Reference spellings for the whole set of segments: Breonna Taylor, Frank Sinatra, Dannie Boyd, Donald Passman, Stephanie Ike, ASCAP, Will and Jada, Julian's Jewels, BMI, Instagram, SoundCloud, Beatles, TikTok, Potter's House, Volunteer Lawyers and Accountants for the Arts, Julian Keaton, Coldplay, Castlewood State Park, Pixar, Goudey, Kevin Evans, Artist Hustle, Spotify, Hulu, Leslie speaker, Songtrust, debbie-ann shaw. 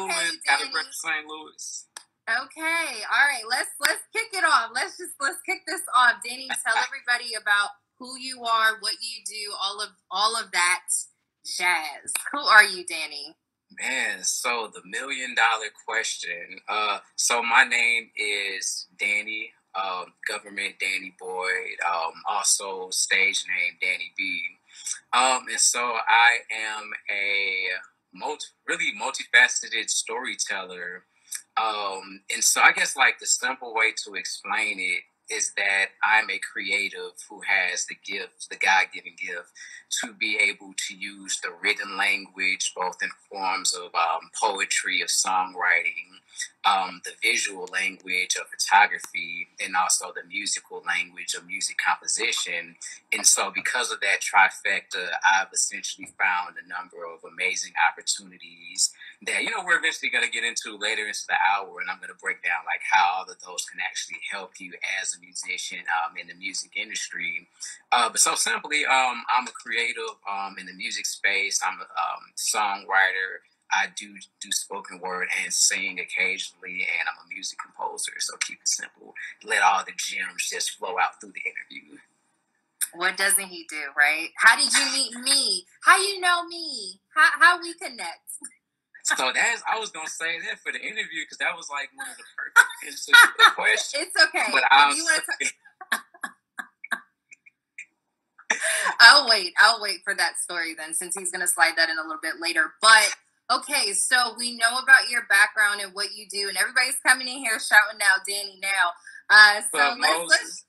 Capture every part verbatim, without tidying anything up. in Attleboro, Saint Louis. Okay, all right. Let's let's kick it off. Let's just let's kick this off. Dannie, tell everybody about who you are, what you do, all of all of that jazz. Who are you, Dannie? Man, so the million dollar question. Uh, so my name is Dannie, um, government Dannie Boyd, um, also stage name Dannie B. Um, and so I am a multi, really multifaceted storyteller. Um, and so I guess like the simple way to explain it is that I'm a creative who has the gift, the God-given gift, to be able to use the written language, both in forms of um, poetry, of songwriting, um, the visual language of photography, and also the musical language of music composition. And so because of that trifecta, I've essentially found a number of amazing opportunities that, you know, we're eventually going to get into later into the hour, and I'm going to break down like how all of those can actually help you as a musician um, in the music industry. Uh, but so simply, um, I'm a creative um, in the music space. I'm a um, songwriter. I do do spoken word and sing occasionally, and I'm a music composer. So keep it simple. Let all the gems just flow out through the interview. What doesn't he do, right? How did you meet me? How you know me? How how we connect? So that's, I was going to say that for the interview, because that was like one of the perfect answers to the question. It's okay. But I'll, you talk- I'll wait. I'll wait for that story then, since he's going to slide that in a little bit later. But okay, so we know about your background and what you do, and everybody's coming in here shouting out Dannie now. Uh, so let's, let's,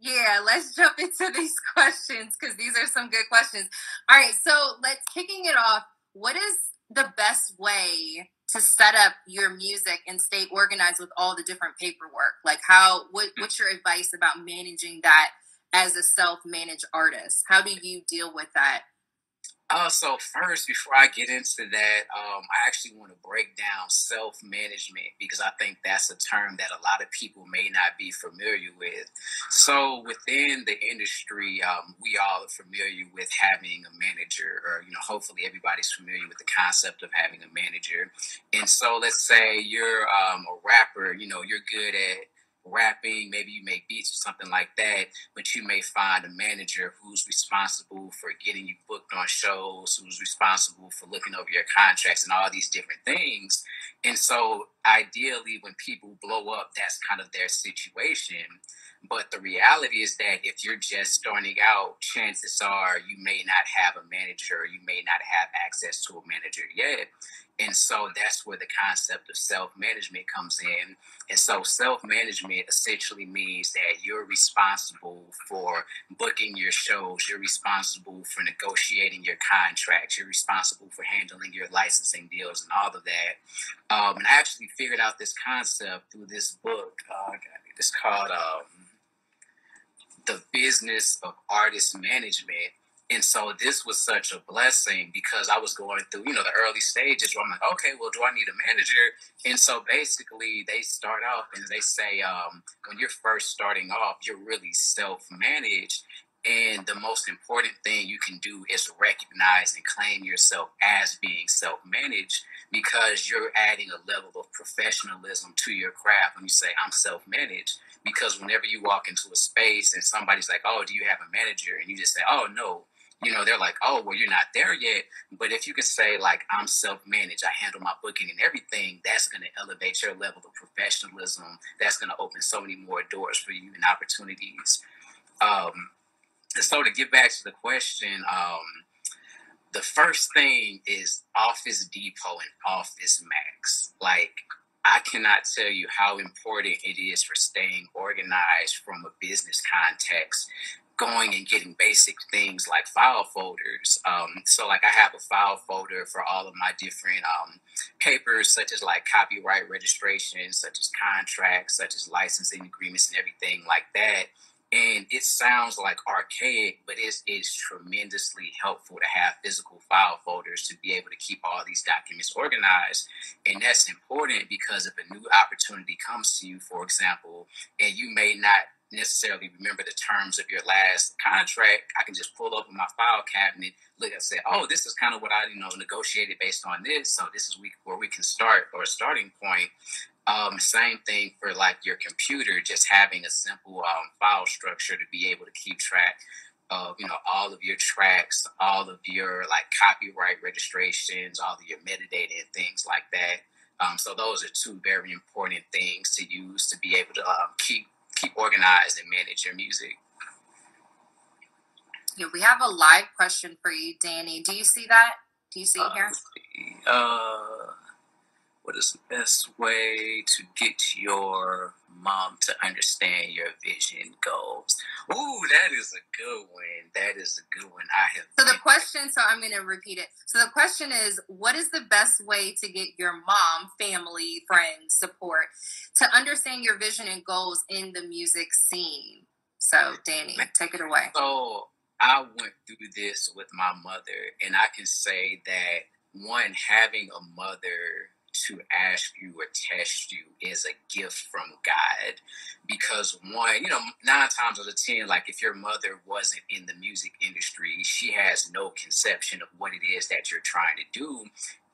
yeah, let's jump into these questions, because these are some good questions. All right, so let's kicking it off. What is the best way to set up your music and stay organized with all the different paperwork? Like how, what, what's your advice about managing that as a self-managed artist? How do you deal with that? Uh, so first, before I get into that, um, I actually want to break down self-management, because I think that's a term that a lot of people may not be familiar with. So within the industry, um, we all are familiar with having a manager, or, you know, hopefully everybody's familiar with the concept of having a manager. And so let's say you're um, a rapper, you know, you're good at rapping, maybe you make beats or something like that, but you may find a manager who's responsible for getting you booked on shows, who's responsible for looking over your contracts and all these different things. And so ideally, when people blow up, that's kind of their situation. But the reality is that if you're just starting out, chances are you may not have a manager, or you may not have access to a manager yet. And so that's where the concept of self-management comes in. And so self-management essentially means that you're responsible for booking your shows. You're responsible for negotiating your contracts. You're responsible for handling your licensing deals and all of that. Um, and I actually figured out this concept through this book. Uh, it's called um, The Business of Artist Management. And so this was such a blessing, because I was going through, you know, the early stages where I'm like, okay, well, do I need a manager? And so basically they start off and they say, um, when you're first starting off, you're really self-managed. And the most important thing you can do is recognize and claim yourself as being self-managed, because you're adding a level of professionalism to your craft when you say, I'm self-managed. Because whenever you walk into a space and somebody's like, oh, do you have a manager? And you just say, oh, no. You know, they're like, oh, well, you're not there yet. But if you can say, like, I'm self-managed, I handle my booking and everything, that's going to elevate your level of professionalism. That's going to open so many more doors for you and opportunities. Um, and so to get back to the question, um, the first thing is Office Depot and Office Max. Like, I cannot tell you how important it is for staying organized from a business context, going and getting basic things like file folders. Um, so like I have a file folder for all of my different um, papers, such as like copyright registration, such as contracts, such as licensing agreements and everything like that. And it sounds like archaic, but it's, it's tremendously helpful to have physical file folders to be able to keep all these documents organized. And that's important because if a new opportunity comes to you, for example, and you may not necessarily remember the terms of your last contract, I can just pull up in my file cabinet, look and say, oh, this is kind of what I, you know, negotiated based on this. So this is where we can start, or a starting point. Um, same thing for like your computer, just having a simple um, file structure to be able to keep track of, you know, all of your tracks, all of your like copyright registrations, all of your metadata and things like that. Um, so those are two very important things to use to be able to um, keep keep organized and manage your music. Yeah, we have a live question for you, Danny. Do you see that? Do you see it here? Uh, uh, what is the best way to get your mom to understand your vision goals? Ooh, that is a good one. That is a good one. I have. So the question, so I'm going to repeat it. So the question is, what is the best way to get your mom, family, friends, support to understand your vision and goals in the music scene? So Danny, take it away. So I went through this with my mother, and I can say that, one, having a mother to ask you or test you is a gift from God, because one, you know, nine times out of ten, like if your mother wasn't in the music industry, she has no conception of what it is that you're trying to do.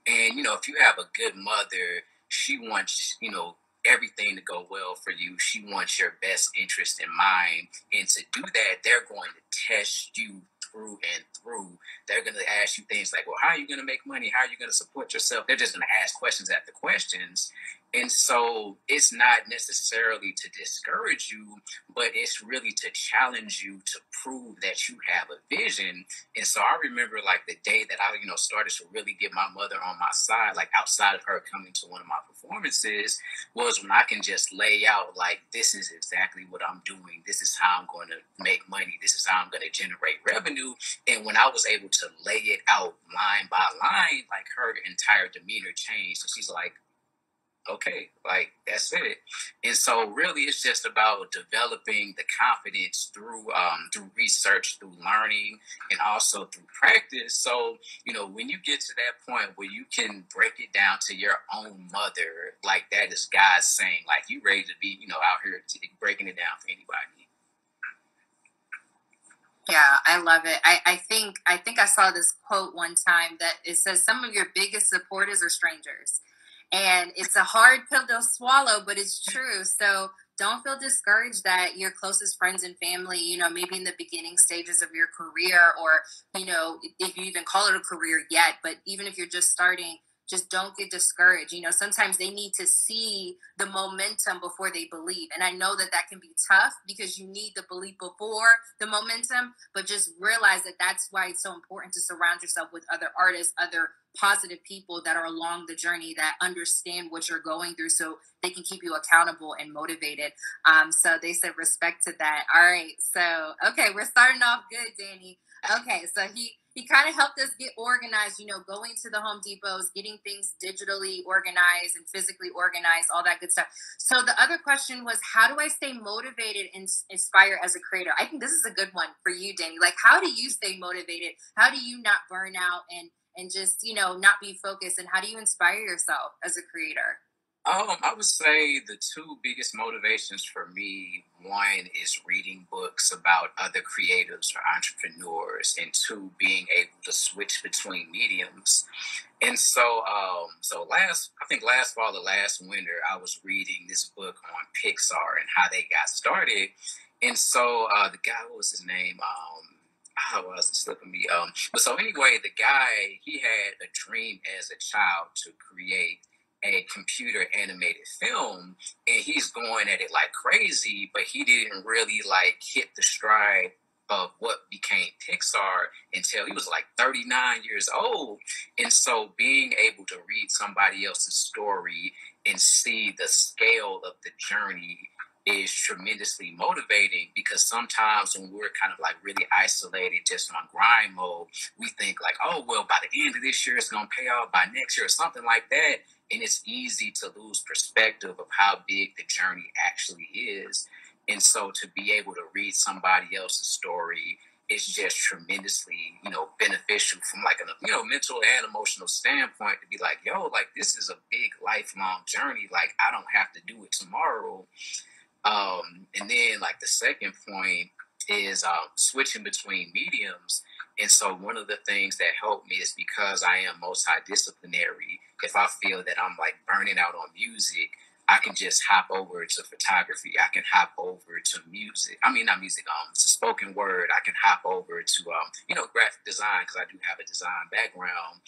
And, you know, if you have a good mother, she wants, you know, everything to go well for you. She wants your best interest in mind. And to do that, they're going to test you through and through. They're going to ask you things like, well, how are you going to make money? How are you going to support yourself? They're just going to ask questions after questions. And so it's not necessarily to discourage you, but it's really to challenge you to prove that you have a vision. And so I remember like the day that I, you know, started to really get my mother on my side, like outside of her coming to one of my performances, was when I can just lay out like, this is exactly what I'm doing. This is how I'm going to make money. This is how I'm going to generate revenue. And when I was able to lay it out line by line, like her entire demeanor changed. So she's like, okay, like that's it. And so really it's just about developing the confidence through um through research, through learning, and also through practice. So, you know, when you get to that point where you can break it down to your own mother, like that is God saying, like, you ready to be, you know, out here to breaking it down for anybody. Yeah, I love it. I, I think I think I saw this quote one time that it says some of your biggest supporters are strangers. And it's a hard pill to swallow, but it's true. So don't feel discouraged that your closest friends and family, you know, maybe in the beginning stages of your career, or, you know, if you even call it a career yet, but even if you're just starting, just don't get discouraged. You know, sometimes they need to see the momentum before they believe. And I know that that can be tough because you need the belief before the momentum, but just realize that that's why it's so important to surround yourself with other artists, other positive people that are along the journey that understand what you're going through so they can keep you accountable and motivated. Um, so they said respect to that. All right. So, okay, we're starting off good, Danny. Okay, so he, he kind of helped us get organized, you know, going to the Home Depots, getting things digitally organized and physically organized, all that good stuff. So the other question was, how do I stay motivated and inspired as a creator? I think this is a good one for you, Danny. Like, how do you stay motivated? How do you not burn out and, and just, you know, not be focused? And how do you inspire yourself as a creator? Um, I would say the two biggest motivations for me, one is reading books about other creatives or entrepreneurs, and two, being able to switch between mediums. And so, um, so last, I think last fall or last winter, I was reading this book on Pixar and how they got started. And so uh, the guy, what was his name? Um, Oh, well, it's slipping me. Um, but so anyway, the guy, he had a dream as a child to create a computer animated film, and he's going at it like crazy, but he didn't really like hit the stride of what became Pixar until he was like thirty-nine years old. And so being able to read somebody else's story and see the scale of the journey is tremendously motivating, because sometimes when we're kind of like really isolated just on grind mode, we think like, oh, well, by the end of this year, it's going to pay off by next year or something like that. And it's easy to lose perspective of how big the journey actually is. And so to be able to read somebody else's story is just tremendously, you know, beneficial from like a, you know, mental and emotional standpoint, to be like, yo, like this is a big lifelong journey. Like I don't have to do it tomorrow. Um, and then like the second point is um, switching between mediums. And so one of the things that helped me is because I am multidisciplinary, if I feel that I'm like burning out on music, I can just hop over to photography. I can hop over to music. I mean, not music, um, to spoken word. I can hop over to, um, you know, graphic design, because I do have a design background.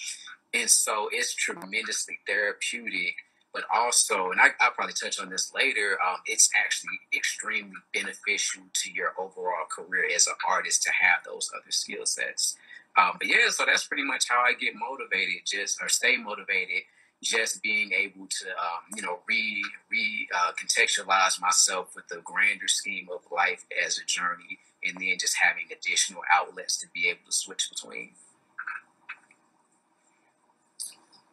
And so it's tremendously therapeutic, but also, and I, I'll probably touch on this later, um, it's actually extremely beneficial to your overall career as an artist to have those other skill sets. Um, but yeah, so that's pretty much how I get motivated, just or stay motivated. Just being able to, um, you know, re, re uh, contextualize myself with the grander scheme of life as a journey, and then just having additional outlets to be able to switch between.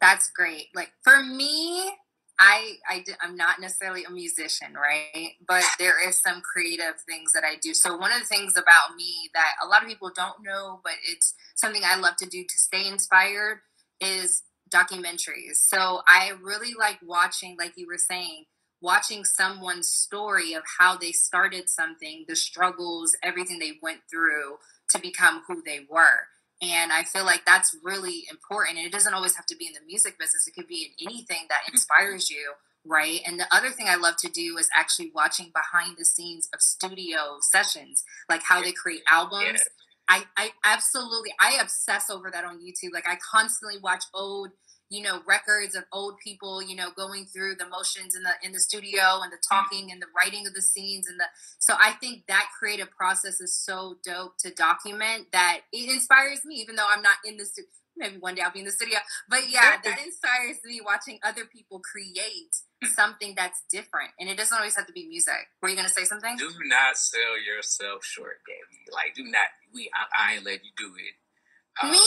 That's great. Like for me, I, I I'm not necessarily a musician, right? But there is some creative things that I do. So one of the things about me that a lot of people don't know, but it's something I love to do to stay inspired, is documentaries. So I really like watching, like you were saying, watching someone's story of how they started something, the struggles, everything they went through to become who they were. And I feel like that's really important. And it doesn't always have to be in the music business. It could be in anything that inspires you, right? And the other thing I love to do is actually watching behind the scenes of studio sessions, like how they create albums. Yeah. I, I absolutely, I obsess over that on YouTube. Like I constantly watch old, you know, records of old people, you know, going through the motions in the, in the studio and the talking and the writing of the scenes. And the, so I think that creative process is so dope to document, that it inspires me, even though I'm not in the studio. Maybe one day I'll be in the studio, but yeah, that inspires me, watching other people create something that's different. And it doesn't always have to be music. Were you going to say something? Do not sell yourself short, Debbie. Like, do not, we, I, I ain't let you do it. Um, me?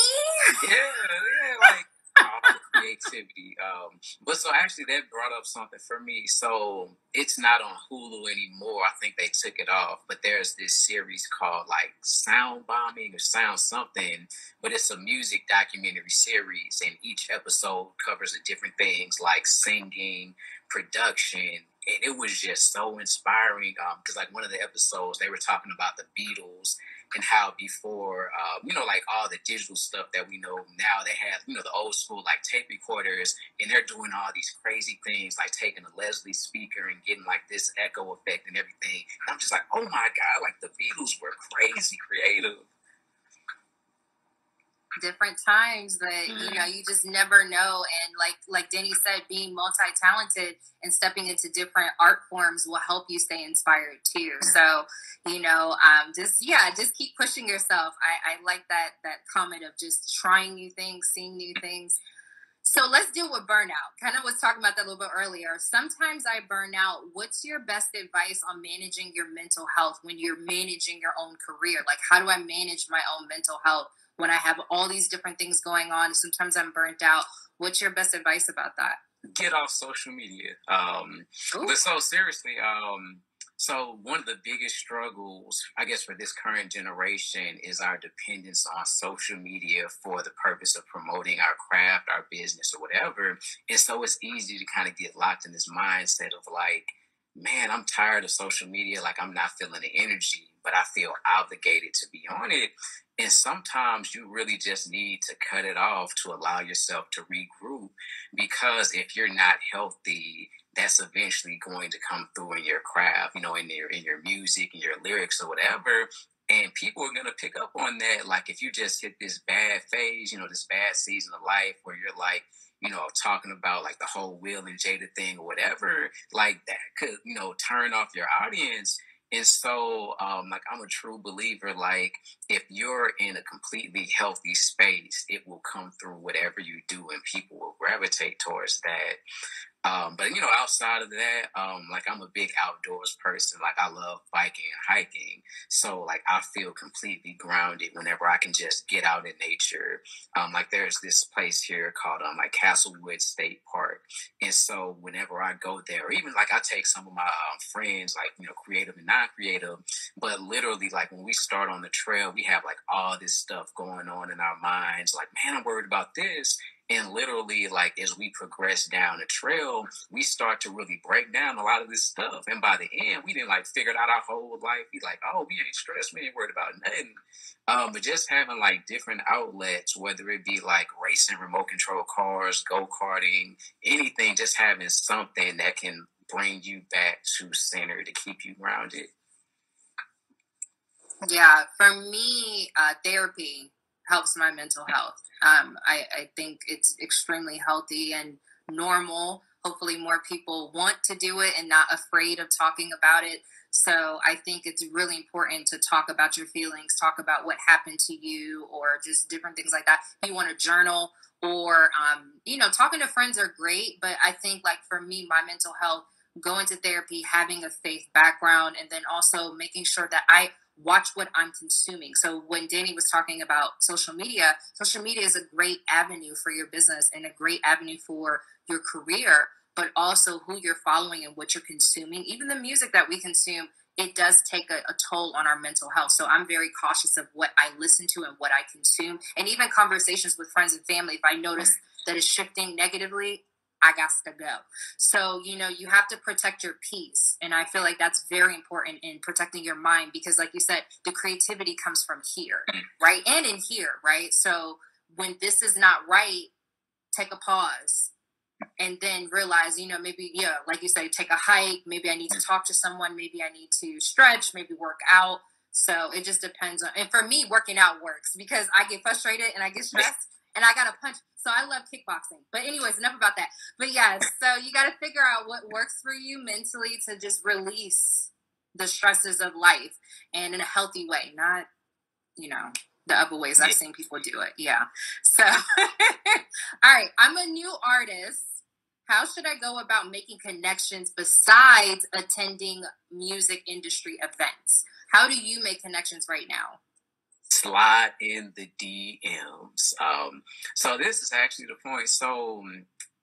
Yeah, yeah, like, all the creativity. Um, but so actually that brought up something for me. So it's not on Hulu anymore. I think they took it off, but there's this series called like Sound Bombing or Sound Something, but it's a music documentary series, and each episode covers a different things like singing, production. And it was just so inspiring, because um, like one of the episodes, they were talking about the Beatles and how before, uh, you know, like all the digital stuff that we know now, they have, you know, the old school like tape recorders, and they're doing all these crazy things, like taking a Leslie speaker and getting like this echo effect and everything. And I'm just like, oh my God, like the Beatles were crazy creative. Different times that, you know, you just never know. And like like Danny said, being multi-talented and stepping into different art forms will help you stay inspired too. So, you know, um just yeah just keep pushing yourself. I, I like that that comment of just trying new things, seeing new things. So let's deal with burnout. Kind of was talking about that a little bit earlier. Sometimes I burn out. What's your best advice on managing your mental health when you're managing your own career? Like, how do I manage my own mental health when I have all these different things going on? Sometimes I'm burnt out. What's your best advice about that? Get off social media. Um, but so seriously, um, so one of the biggest struggles, I guess, for this current generation is our dependence on social media for the purpose of promoting our craft, our business, or whatever. And so it's easy to kind of get locked in this mindset of like, man, I'm tired of social media. Like, I'm not feeling the energy, but I feel obligated to be on it. And sometimes you really just need to cut it off to allow yourself to regroup, because if you're not healthy, that's eventually going to come through in your craft, you know, in your, in your music, in your lyrics or whatever. And people are going to pick up on that. Like, if you just hit this bad phase, you know, this bad season of life where you're like, you know, talking about like the whole Will and Jada thing or whatever, like that could, you know, turn off your audience. And so, um, like, I'm a true believer, like, if you're in a completely healthy space, it will come through whatever you do, and people will gravitate towards that. Um, but, you know, outside of that, um, like, I'm a big outdoors person. Like, I love biking and hiking. So, like, I feel completely grounded whenever I can just get out in nature. Um, like, there's this place here called, um, like, Castlewood State Park. And so whenever I go there, or even, like, I take some of my um, friends, like, you know, creative and non-creative, but literally, like, when we start on the trail, we have, like, all this stuff going on in our minds. Like, man, I'm worried about this. And literally, like, as we progress down the trail, we start to really break down a lot of this stuff. And by the end, we didn't, like, figured out our whole life. We like, oh, we ain't stressed. We ain't worried about nothing. Um, but just having, like, different outlets, whether it be, like, racing remote control cars, go-karting, anything, just having something that can bring you back to center to keep you grounded. Yeah, for me, uh, therapy helps my mental health. Um, I, I think it's extremely healthy and normal. Hopefully more people want to do it and not afraid of talking about it. So I think it's really important to talk about your feelings, talk about what happened to you, or just different things like that. If you want to journal or, um, you know, talking to friends are great. But I think, like, for me, my mental health, going to therapy, having a faith background, and then also making sure that I watch what I'm consuming. So when Danny was talking about social media, social media is a great avenue for your business and a great avenue for your career, but also who you're following and what you're consuming. Even the music that we consume, it does take a, a toll on our mental health. So I'm very cautious of what I listen to and what I consume. And even conversations with friends and family, if I notice that it's shifting negatively, I got to go. So, you know, you have to protect your peace. And I feel like that's very important in protecting your mind, because like you said, the creativity comes from here, right? And in here, right? So when this is not right, take a pause and then realize, you know, maybe, yeah, like you say, take a hike. Maybe I need to talk to someone. Maybe I need to stretch, maybe work out. So it just depends on, and for me, working out works because I get frustrated and I get stressed and I got to punch. So I love kickboxing. But anyways, enough about that. But yeah, so you got to figure out what works for you mentally to just release the stresses of life, and in a healthy way, not, you know, the other ways I've seen people do it. Yeah. So, all right, I'm a new artist. How should I go about making connections besides attending music industry events? How do you make connections right now? Slide in the D Ms. Um, so this is actually the point. So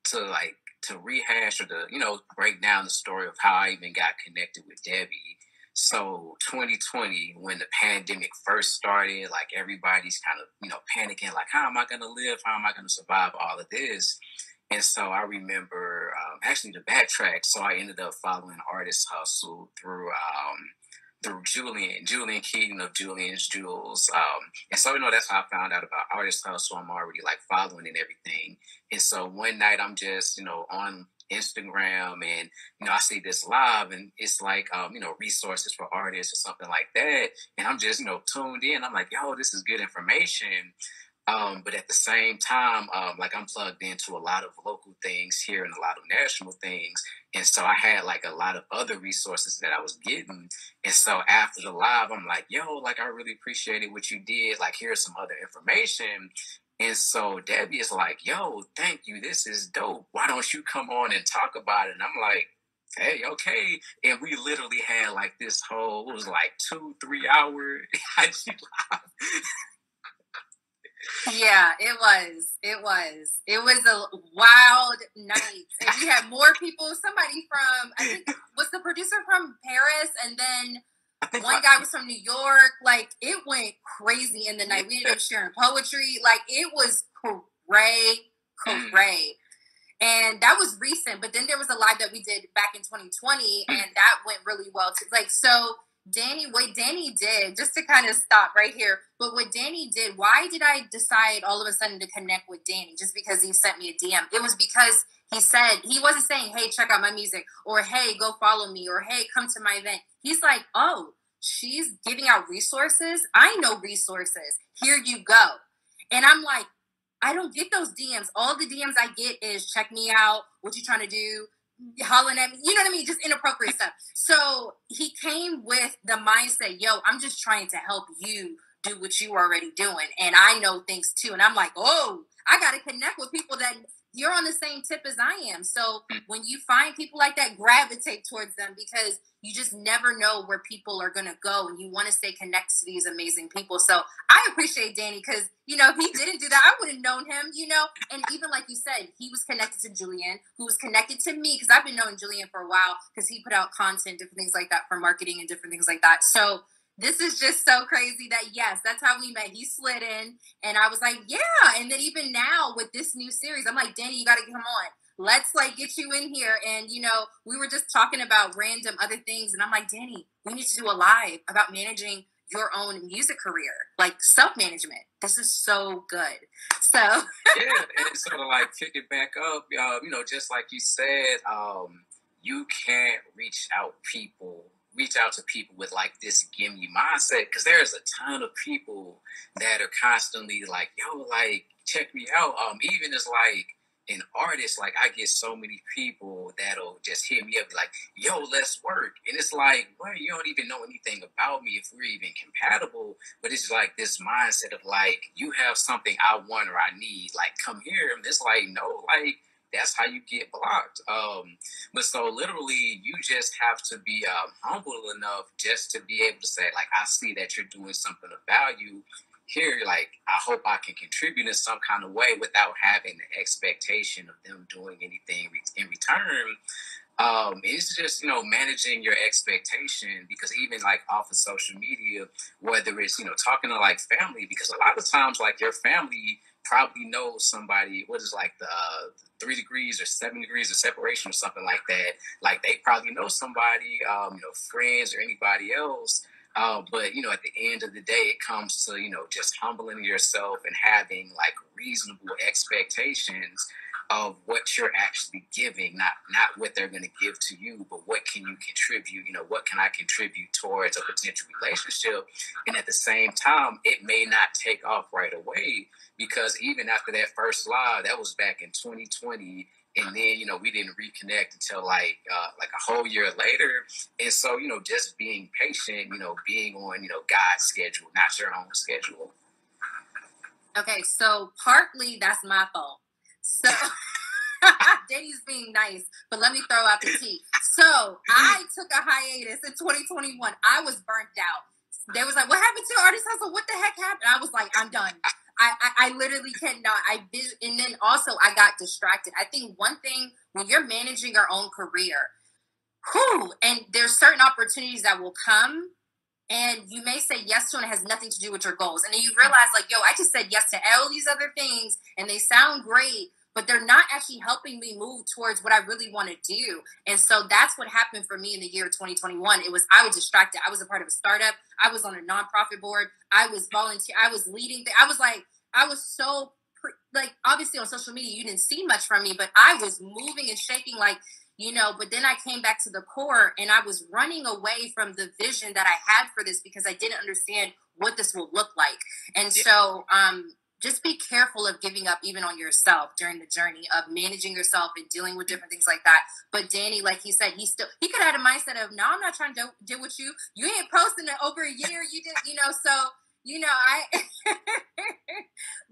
to like to rehash or to, you know, break down the story of how I even got connected with Debbie. So twenty twenty, when the pandemic first started, like everybody's kind of, you know, panicking, like, how am I going to live? How am I going to survive all of this? And so I remember um, actually to backtrack. So I ended up following Artist Hustle through um, through Julian, Julian Keaton of Julian's Jewels. Um, and so, you know, that's how I found out about Artist Hustle. I'm already like following and everything. And so one night I'm just, you know, on Instagram and, you know, I see this live and it's like, um, you know, resources for artists or something like that. And I'm just, you know, tuned in. I'm like, yo, this is good information. Um, but at the same time, um, like I'm plugged into a lot of local things here and a lot of national things. And so I had like a lot of other resources that I was getting. And so after the live, I'm like, yo, like, I really appreciated what you did. Like, here's some other information. And so Debbie is like, yo, thank you. This is dope. Why don't you come on and talk about it? And I'm like, hey, okay. And we literally had like this whole, it was like two, three hour I G live. Yeah, it was. It was. It was a wild night. And we had more people. Somebody from, I think, was the producer from Paris? And then one guy was from New York. Like, it went crazy in the night. We ended up sharing poetry. Like, it was cray, cray. And that was recent. But then there was a live that we did back in twenty twenty. And that went really well, too. Like, so... Danny, what Danny did, just to kind of stop right here, but what Danny did, why did I decide all of a sudden to connect with Danny just because he sent me a D M? It was because he said, he wasn't saying, hey, check out my music, or hey, go follow me, or hey, come to my event. He's like, oh, she's giving out resources. I know resources. Here you go. And I'm like, I don't get those D Ms. All the D Ms I get is check me out. What you trying to do? Hollering at me, you know what I mean? Just inappropriate stuff. So he came with the mindset, yo, I'm just trying to help you do what you are already doing. And I know things too. And I'm like, oh, I got to connect with people that you're on the same tip as I am. So when you find people like that, gravitate towards them because you just never know where people are going to go. And you want to stay connected to these amazing people. So I appreciate Danny because, you know, if he didn't do that, I would have known him, you know. And even like you said, he was connected to Julian, who was connected to me because I've been knowing Julian for a while because he put out content, different things like that for marketing and different things like that. So this is just so crazy that, yes, that's how we met. He slid in, and I was like, yeah. And then even now with this new series, I'm like, Danny, you got to come on. Let's, like, get you in here. And, you know, we were just talking about random other things. And I'm like, Danny, we need to do a live about managing your own music career, like self-management. This is so good. So yeah, and sort of like kick it back up. Uh, you know, just like you said, um, you can't reach out people, reach out to people with like this gimme mindset, because there's a ton of people that are constantly like, yo, like check me out. Um, even as like an artist, like I get so many people that'll just hit me up like, yo, let's work. And it's like, well, you don't even know anything about me if we're even compatible. But it's like this mindset of like, you have something I want or I need, like come here. And it's like, no, like that's how you get blocked. Um, but so literally you just have to be um, humble enough just to be able to say like, I see that you're doing something of value here, like, I hope I can contribute in some kind of way without having the expectation of them doing anything in return. Um, it's just, you know, managing your expectation, because even like off of social media, whether it's, you know, talking to like family, because a lot of times like your family probably knows somebody, what is like the uh, three degrees or seven degrees of separation or something like that. Like they probably know somebody, um, you know, friends or anybody else. Uh, but, you know, at the end of the day, it comes to, you know, just humbling yourself and having like reasonable expectations of what you're actually giving, not not what they're going to give to you, but what can you contribute? You know, what can I contribute towards a potential relationship? And at the same time, it may not take off right away, because even after that first live, that was back in twenty twenty. And then, you know, we didn't reconnect until like uh, like a whole year later. And so, you know, just being patient, you know, being on, you know, God's schedule, not your own schedule. Okay, so partly that's my fault. So Danny's being nice, but let me throw out the tea. So I took a hiatus in twenty twenty-one. I was burnt out. They was like, what happened to Artist Hustle? What the heck happened? I was like, I'm done. I, I, I literally cannot. I And then also I got distracted. I think one thing, when you're managing your own career, whew, and there's certain opportunities that will come, and you may say yes to it, and it has nothing to do with your goals. And then you realize like, yo, I just said yes to all these other things, and they sound great, but they're not actually helping me move towards what I really want to do. And so that's what happened for me in the year twenty twenty-one. It was, I was distracted. I was a part of a startup. I was on a nonprofit board. I was volunteer. I was leading. Th- I was like, I was so pre- like, obviously on social media, you didn't see much from me, but I was moving and shaking like, you know, but then I came back to the core, and I was running away from the vision that I had for this, because I didn't understand what this will look like. And yeah. so, um, just be careful of giving up even on yourself during the journey of managing yourself and dealing with different things like that. But Danny, like he said, he still, he could have had a mindset of, no, I'm not trying to deal with you. You ain't posting it over a year. You did, you know, so, you know, I,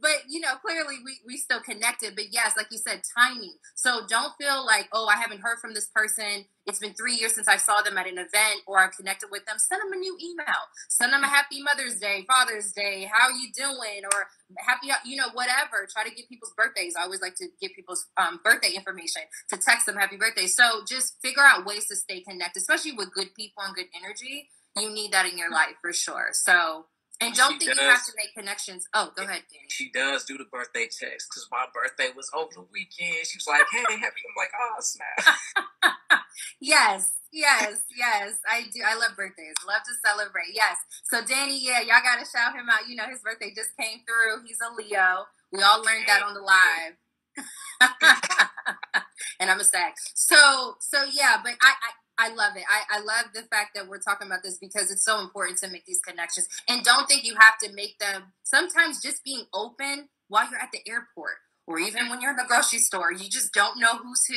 but you know, clearly we, we still connected, but yes, like you said, timing. So don't feel like, oh, I haven't heard from this person. It's been three years since I saw them at an event or I connected with them. Send them a new email. Send them a happy Mother's Day, Father's Day. How are you doing? Or happy, you know, whatever. Try to get people's birthdays. I always like to get people's um, birthday information, to text them happy birthday. So just figure out ways to stay connected, especially with good people and good energy. You need that in your life for sure. So, and don't she think does, you have to make connections. Oh, go ahead, Danny. She does do the birthday text, because my birthday was over the weekend. She was like, hey, happy. I'm like, oh, snap. Yes, yes, yes. I do. I love birthdays. Love to celebrate. Yes. So, Danny, yeah, y'all got to shout him out. You know, his birthday just came through. He's a Leo. We all learned that on the live. And I'm a sag. So, so yeah, but I... I I love it. I, I love the fact that we're talking about this, because it's so important to make these connections. And don't think you have to make them. Sometimes just being open while you're at the airport, or even when you're in the grocery store, you just don't know who's who.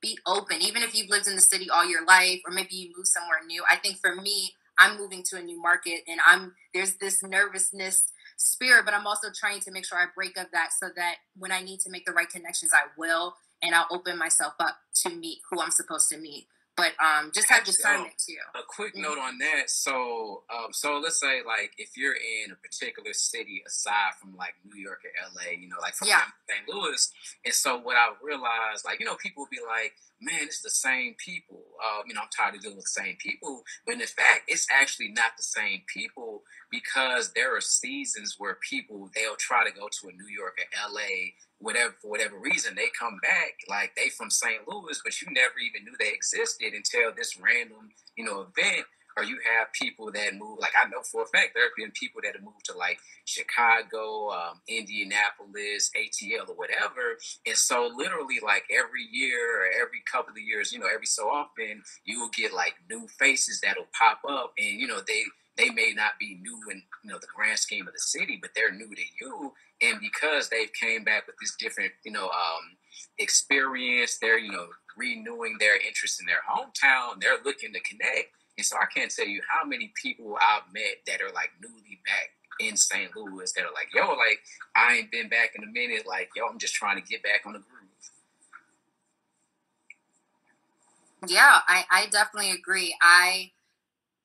Be open. Even if you've lived in the city all your life, or maybe you move somewhere new. I think for me, I'm moving to a new market, and I'm there's this nervousness spirit, but I'm also trying to make sure I break up that, so that when I need to make the right connections, I will, and I'll open myself up to meet who I'm supposed to meet. But um, just have discernment too. A quick mm-hmm. note on that. So, um, so let's say like if you're in a particular city aside from like New York or L A, you know, like from yeah. Saint Louis. And so what I realized, like, you know, people will be like, man, it's the same people. Uh, you know, I'm tired of dealing with the same people. But in fact, it's actually not the same people, because there are seasons where people, they'll try to go to a New York or L A, whatever, for whatever reason, they come back like they from Saint Louis, but you never even knew they existed until this random, you know, event. Or you have people that move, like I know for a fact, there have been people that have moved to like Chicago, um, Indianapolis, A T L or whatever. And so literally like every year or every couple of years, you know, every so often you will get like new faces that'll pop up, and, you know, they, they may not be new in, you know, the grand scheme of the city, but they're new to you. And because they've came back with this different, you know, um, experience, they're, you know, renewing their interest in their hometown, they're looking to connect. And so I can't tell you how many people I've met that are like newly back in Saint Louis that are like, yo, like I ain't been back in a minute. Like, yo, I'm just trying to get back on the groove. Yeah, I, I definitely agree. I,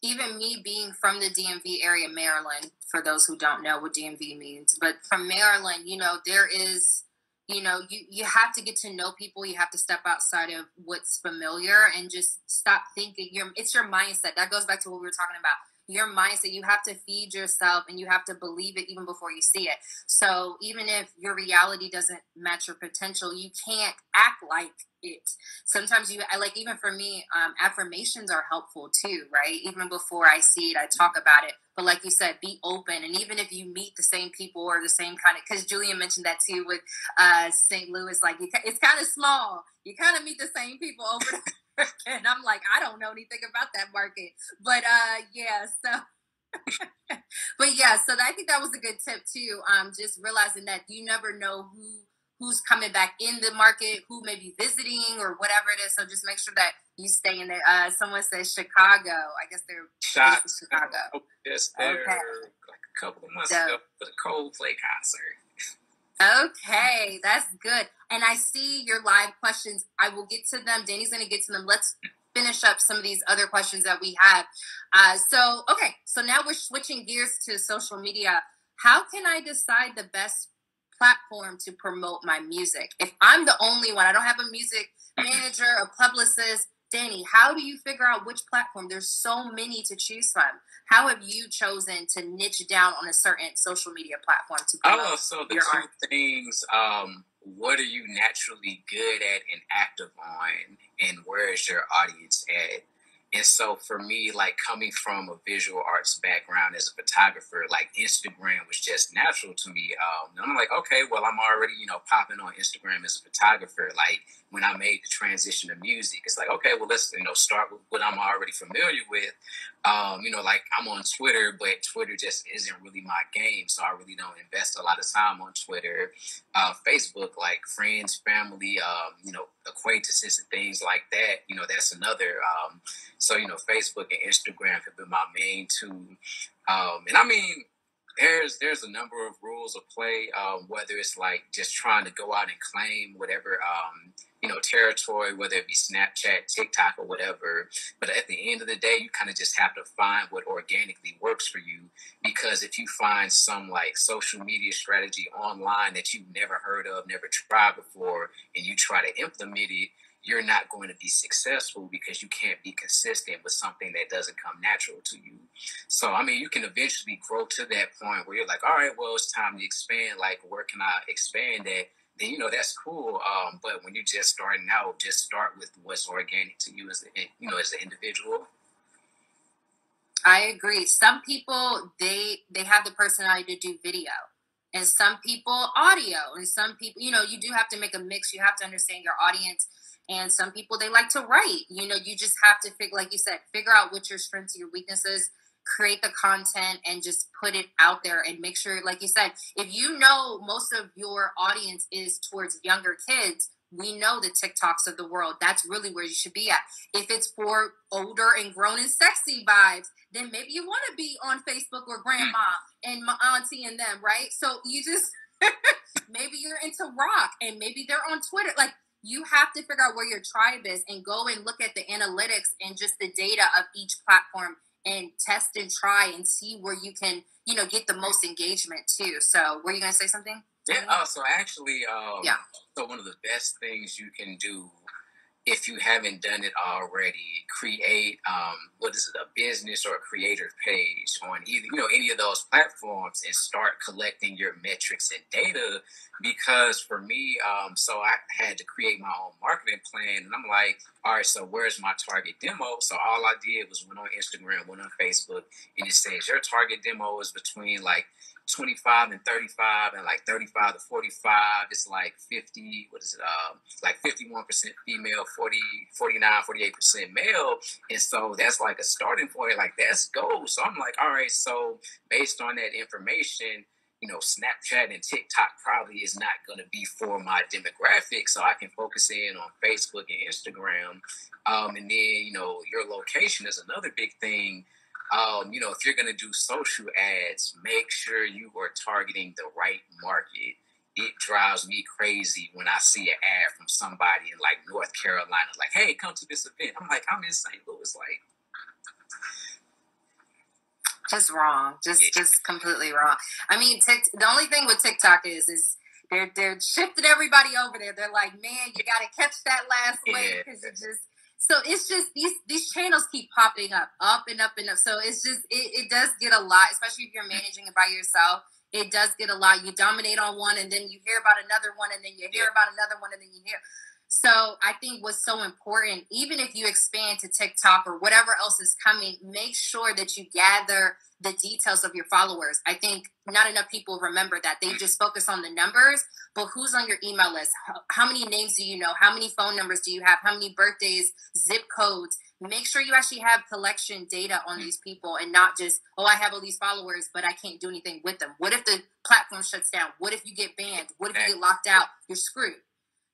even me being from the D M V area, Maryland, for those who don't know what D M V means, but from Maryland, you know, there is, you know, you, you have to get to know people. You have to step outside of what's familiar and just stop thinking. Your, it's your mindset. That goes back to what we were talking about. Your mindset. You have to feed yourself and you have to believe it even before you see it. So even if your reality doesn't match your potential, you can't act like it. Sometimes you, I like, even for me, um, affirmations are helpful too, right? Even before I see it, I talk about it. But like you said, be open. And even if you meet the same people or the same kind of, because Julian mentioned that too with uh, Saint Louis, like it's kind of small. You kind of meet the same people over there. And I'm like, I don't know anything about that market. But uh, yeah, so. But yeah, so I think that was a good tip too. Um, just realizing that you never know who who's coming back in the market, who may be visiting or whatever it is. So just make sure that you stay in there. Uh, someone says Chicago. I guess they're Shot. Chicago. I was there okay. like a couple of months so, ago for the Coldplay concert. Okay, that's good. And I see your live questions. I will get to them. Danny's going to get to them. Let's finish up some of these other questions that we have. Uh, so, okay, so now we're switching gears to social media. How can I decide the best platform to promote my music? If I'm the only one, I don't have a music manager or publicist. Danny, how do you figure out which platform? There's so many to choose from. How have you chosen to niche down on a certain social media platform to promote oh, so the your two art? Things, um, what are you naturally good at and active on, and where is your audience at? And so for me, like coming from a visual arts background as a photographer, like Instagram was just natural to me. Um, and I'm like, okay, well, I'm already, you know, popping on Instagram as a photographer. Like when I made the transition to music, it's like, okay, well, let's, you know, start with what I'm already familiar with. Um, you know, like I'm on Twitter, but Twitter just isn't really my game. So I really don't invest a lot of time on Twitter. Uh, Facebook, like friends, family, um, you know, acquaintances and things like that, you know, that's another. Um, so, you know, Facebook and Instagram have been my main two. Um, and I mean, there's there's a number of rules of play, um, whether it's like just trying to go out and claim whatever, um, you know, territory, whether it be Snapchat, TikTok or whatever. But at the end of the day, you kind of just have to find what organically works for you, because if you find some like social media strategy online that you've never heard of, never tried before, and you try to implement it, you're not going to be successful because you can't be consistent with something that doesn't come natural to you. So, I mean, you can eventually grow to that point where you're like, all right, well, it's time to expand. Like, where can I expand that? Then, you know, that's cool. Um, but when you're just starting out, just start with what's organic to you as, a, you know, as an individual. I agree. Some people, they, they have the personality to do video. And some people, audio. And some people, you know, you do have to make a mix. You have to understand your audience. And some people, they like to write. You know, you just have to figure, like you said, figure out what your strengths, your weaknesses, create the content and just put it out there and make sure, like you said, if you know most of your audience is towards younger kids, we know the TikToks of the world. That's really where you should be at. If it's for older and grown and sexy vibes, then maybe you want to be on Facebook or grandma and my auntie and them, right? So you just, maybe you're into rock and maybe they're on Twitter. Like, you have to figure out where your tribe is and go and look at the analytics and just the data of each platform and test and try and see where you can, you know, get the most engagement too. So were you going to say something? Yeah. Uh, so actually, um, yeah. So one of the best things you can do if you haven't done it already, create um, what is it, a business or a creator page on either, you know, any of those platforms, and start collecting your metrics and data. Because for me, um, so I had to create my own marketing plan, and I'm like, all right, so where's my target demo? So all I did was went on Instagram, went on Facebook, and it says your target demo is between like twenty-five and thirty-five, and like thirty-five to forty-five, it's like fifty, what is it, um, like fifty-one percent female, forty, forty-nine, forty-eight percent male. And so that's like a starting point, like that's gold. So I'm like, all right, so based on that information, you know, Snapchat and TikTok probably is not going to be for my demographic, so I can focus in on Facebook and Instagram. Um, and then, you know, your location is another big thing. Um, you know, if you're going to do social ads, make sure you are targeting the right market. It drives me crazy when I see an ad from somebody in like North Carolina, like, hey, come to this event. I'm like, I'm in Saint Louis. Like, just wrong. Just, yeah. just completely wrong. I mean, tic- the only thing with TikTok is, is they're, they're shifting everybody over there. They're like, man, you got to catch that last yeah. wave, because you just, so it's just these these channels keep popping up, up and up and up. So it's just, it, it does get a lot, especially if you're managing it by yourself. It does get a lot. You dominate on one, and then you hear about another one, and then you hear about another one, and then you hear. So I think what's so important, even if you expand to TikTok or whatever else is coming, make sure that you gather the details of your followers. I think not enough people remember that. They just focus on the numbers, but who's on your email list? How, how many names do you know? How many phone numbers do you have? How many birthdays, zip codes? Make sure you actually have collection data on these people, and not just, oh, I have all these followers, but I can't do anything with them. What if the platform shuts down? What if you get banned? What if you get locked out? You're screwed.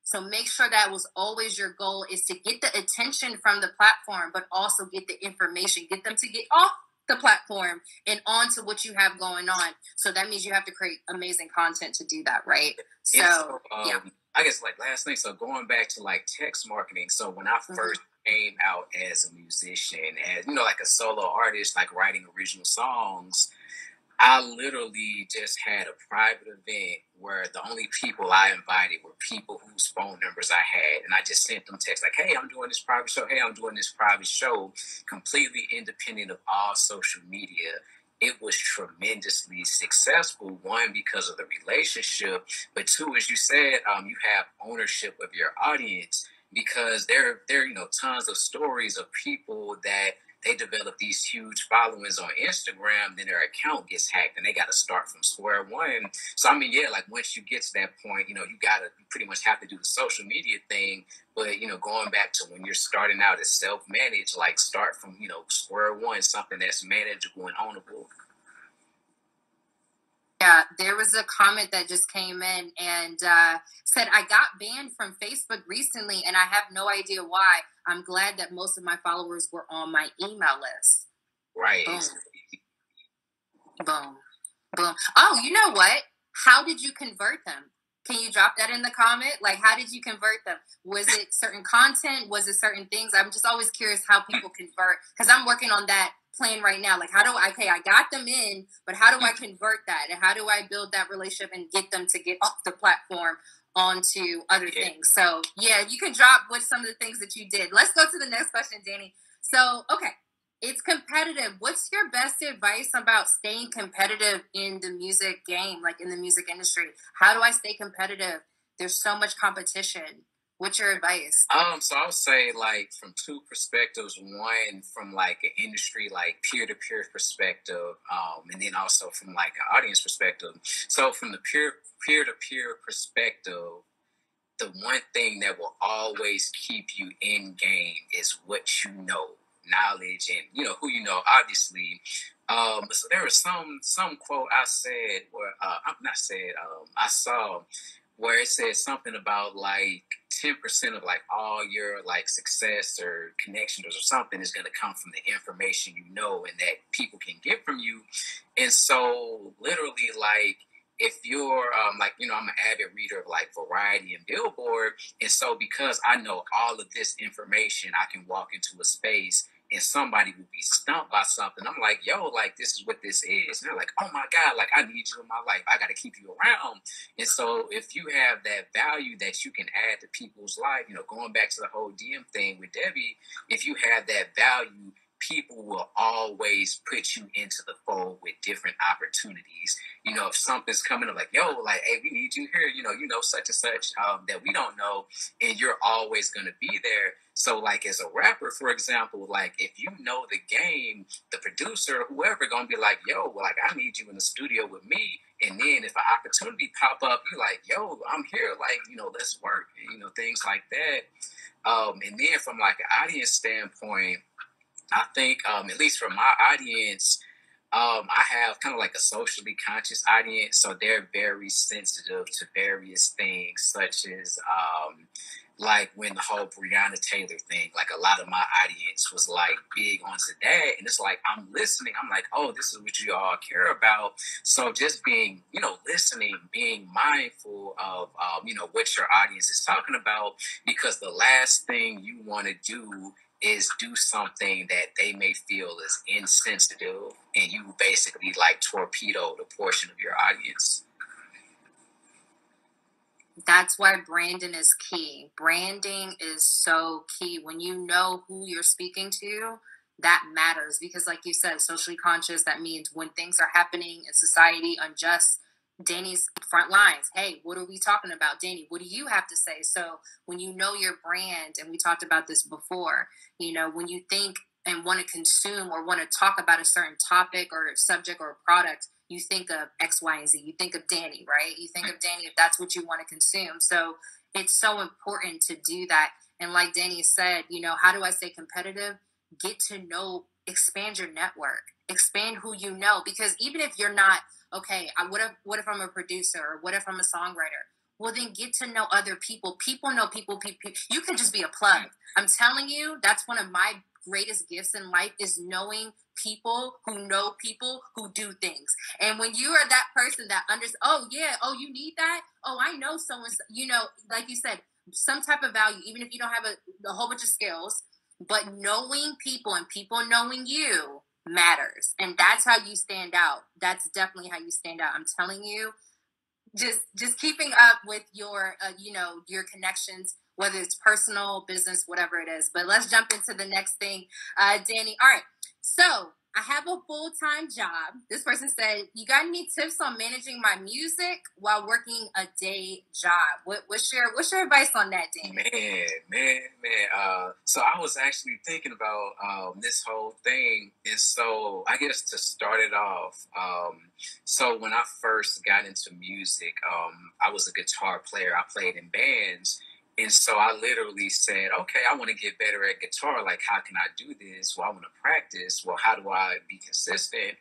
So make sure that was always your goal, is to get the attention from the platform, but also get the information, get them to get off the platform and onto what you have going on. So that means you have to create amazing content to do that, right? So, so um, yeah. I guess like last thing, so going back to like text marketing. So when I first mm-hmm. came out as a musician, as you know, like a solo artist, like writing original songs, I literally just had a private event where the only people I invited were people whose phone numbers I had. And I just sent them texts like, hey, I'm doing this private show. Hey, I'm doing this private show, completely independent of all social media. It was tremendously successful, one, because of the relationship, but two, as you said, um, you have ownership of your audience, because there, there, you know, tons of stories of people that they develop these huge followings on Instagram, then their account gets hacked and they got to start from square one. So, I mean, yeah, like once you get to that point, you know, you got to pretty much have to do the social media thing. But, you know, going back to when you're starting out as self-managed, like start from, you know, square one, something that's manageable and ownable. Yeah, there was a comment that just came in and uh, said, I got banned from Facebook recently and I have no idea why. I'm glad that most of my followers were on my email list. Right. Boom. Boom. Boom. Oh, you know what? How did you convert them? Can you drop that in the comment? Like, how did you convert them? Was it certain content? Was it certain things? I'm just always curious how people convert, because I'm working on that plan right now. Like, how do I, okay, I got them in, but how do I convert that? And how do I build that relationship and get them to get off the platform onto other yeah. things? So yeah, you can drop what some of the things that you did. Let's go to the next question, Danny. So, okay. It's competitive. What's your best advice about staying competitive in the music game, like in the music industry? How do I stay competitive? There's so much competition. What's your advice? Um, so I would say like from two perspectives. One, from like an industry, like peer-to-peer perspective, um, and then also from like an audience perspective. So from the peer peer-to-peer perspective, the one thing that will always keep you in game is what you know, knowledge, and you know who you know, obviously. Um, so there was some some quote I said, where uh, I'm not said, um, I saw. Where it says something about like ten percent of like all your like success or connections or something is going to come from the information you know and that people can get from you. And so literally like if you're um, like, you know, I'm an avid reader of like Variety and Billboard. And so because I know all of this information, I can walk into a space and somebody would be stumped by something. I'm like, yo, like, this is what this is. And they're like, oh my God, like, I need you in my life. I got to keep you around. And so if you have that value that you can add to people's life, you know, going back to the whole D M thing with Debbie, if you have that value, people will always put you into the fold with different opportunities. You know, if something's coming up like, yo, like, hey, we need you here, you know, you know, such and such um, that we don't know, and you're always going to be there. So, like, as a rapper, for example, like, if you know the game, the producer, whoever, going to be like, yo, well, like, I need you in the studio with me. And then if an opportunity pop up, you're like, yo, I'm here, like, you know, let's work, and, you know, things like that. Um, and then from, like, an audience standpoint, I think, um, at least for my audience, um, I have kind of like a socially conscious audience. So they're very sensitive to various things, such as um, like when the whole Breonna Taylor thing, like a lot of my audience was like big onto that. And it's like, I'm listening. I'm like, oh, this is what you all care about. So just being, you know, listening, being mindful of, um, you know, what your audience is talking about, because the last thing you want to do is do something that they may feel is insensitive, and you basically like torpedo the portion of your audience. That's why branding is key. Branding is so key. When you know who you're speaking to, that matters, because like you said, socially conscious, that means when things are happening in society, unjust, Danny's front lines. Hey, what are we talking about? Danny, what do you have to say? So when you know your brand, and we talked about this before, you know, when you think and want to consume or want to talk about a certain topic or subject or product, you think of X, Y, and Z. You think of Danny, right? You think of Danny if that's what you want to consume. So it's so important to do that. And like Danny said, you know, how do I stay competitive? Get to know, expand your network, expand who you know, because even if you're not, okay, what if, what if I'm a producer, or what if I'm a songwriter? Well, then get to know other people. People know people, people. You can just be a plug. I'm telling you, that's one of my greatest gifts in life, is knowing people who know people who do things. And when you are that person that understands, oh yeah, oh, you need that? Oh, I know so-and-so, you know, like you said, some type of value, even if you don't have a, a whole bunch of skills, but knowing people and people knowing you matters. And that's how you stand out. That's definitely how you stand out. I'm telling you, just just keeping up with your, uh, you know, your connections, whether it's personal, business, whatever it is. But let's jump into the next thing, uh, Danny. All right. So I have a full-time job. This person said, you got any tips on managing my music while working a day job? What, what's your what's your advice on that, Danny? Man, man, man. Uh, so I was actually thinking about um, this whole thing. And so I guess to start it off, um, so when I first got into music, um, I was a guitar player. I played in bands. And so I literally said, okay, I want to get better at guitar. Like, how can I do this? Well, I want to practice. Well, how do I be consistent?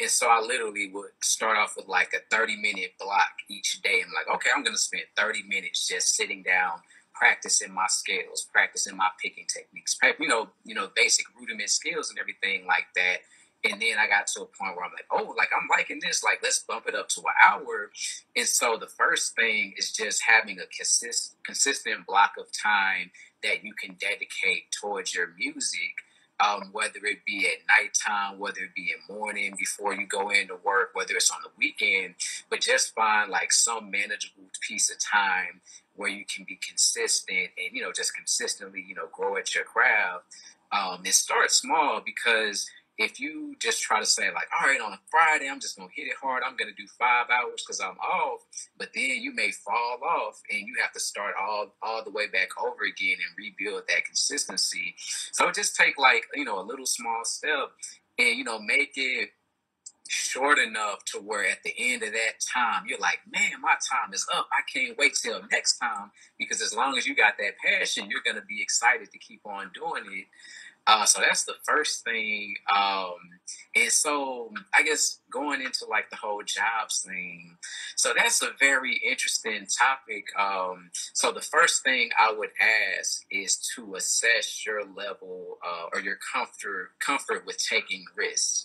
And so I literally would start off with like a thirty minute block each day. I'm like, okay, I'm going to spend thirty minutes just sitting down, practicing my scales, practicing my picking techniques, you know, you know, basic rudiment skills and everything like that. And then I got to a point where I'm like, oh, like, I'm liking this. Like, let's bump it up to an hour. And so the first thing is just having a consist- consistent block of time that you can dedicate towards your music, um, whether it be at nighttime, whether it be in morning before you go into work, whether it's on the weekend. But just find, like, some manageable piece of time where you can be consistent and, you know, just consistently, you know, grow at your craft. Um, and start small, because if you just try to say like, all right, on a Friday, I'm just going to hit it hard. I'm going to do five hours because I'm off. But then you may fall off and you have to start all, all the way back over again and rebuild that consistency. So just take like, you know, a little small step and, you know, make it short enough to where at the end of that time, you're like, man, my time is up. I can't wait till next time, because as long as you got that passion, you're going to be excited to keep on doing it. Uh, so that's the first thing. Um, and so I guess going into like the whole jobs thing. So that's a very interesting topic. Um, so the first thing I would ask is to assess your level uh, or your comfort comfort with taking risks.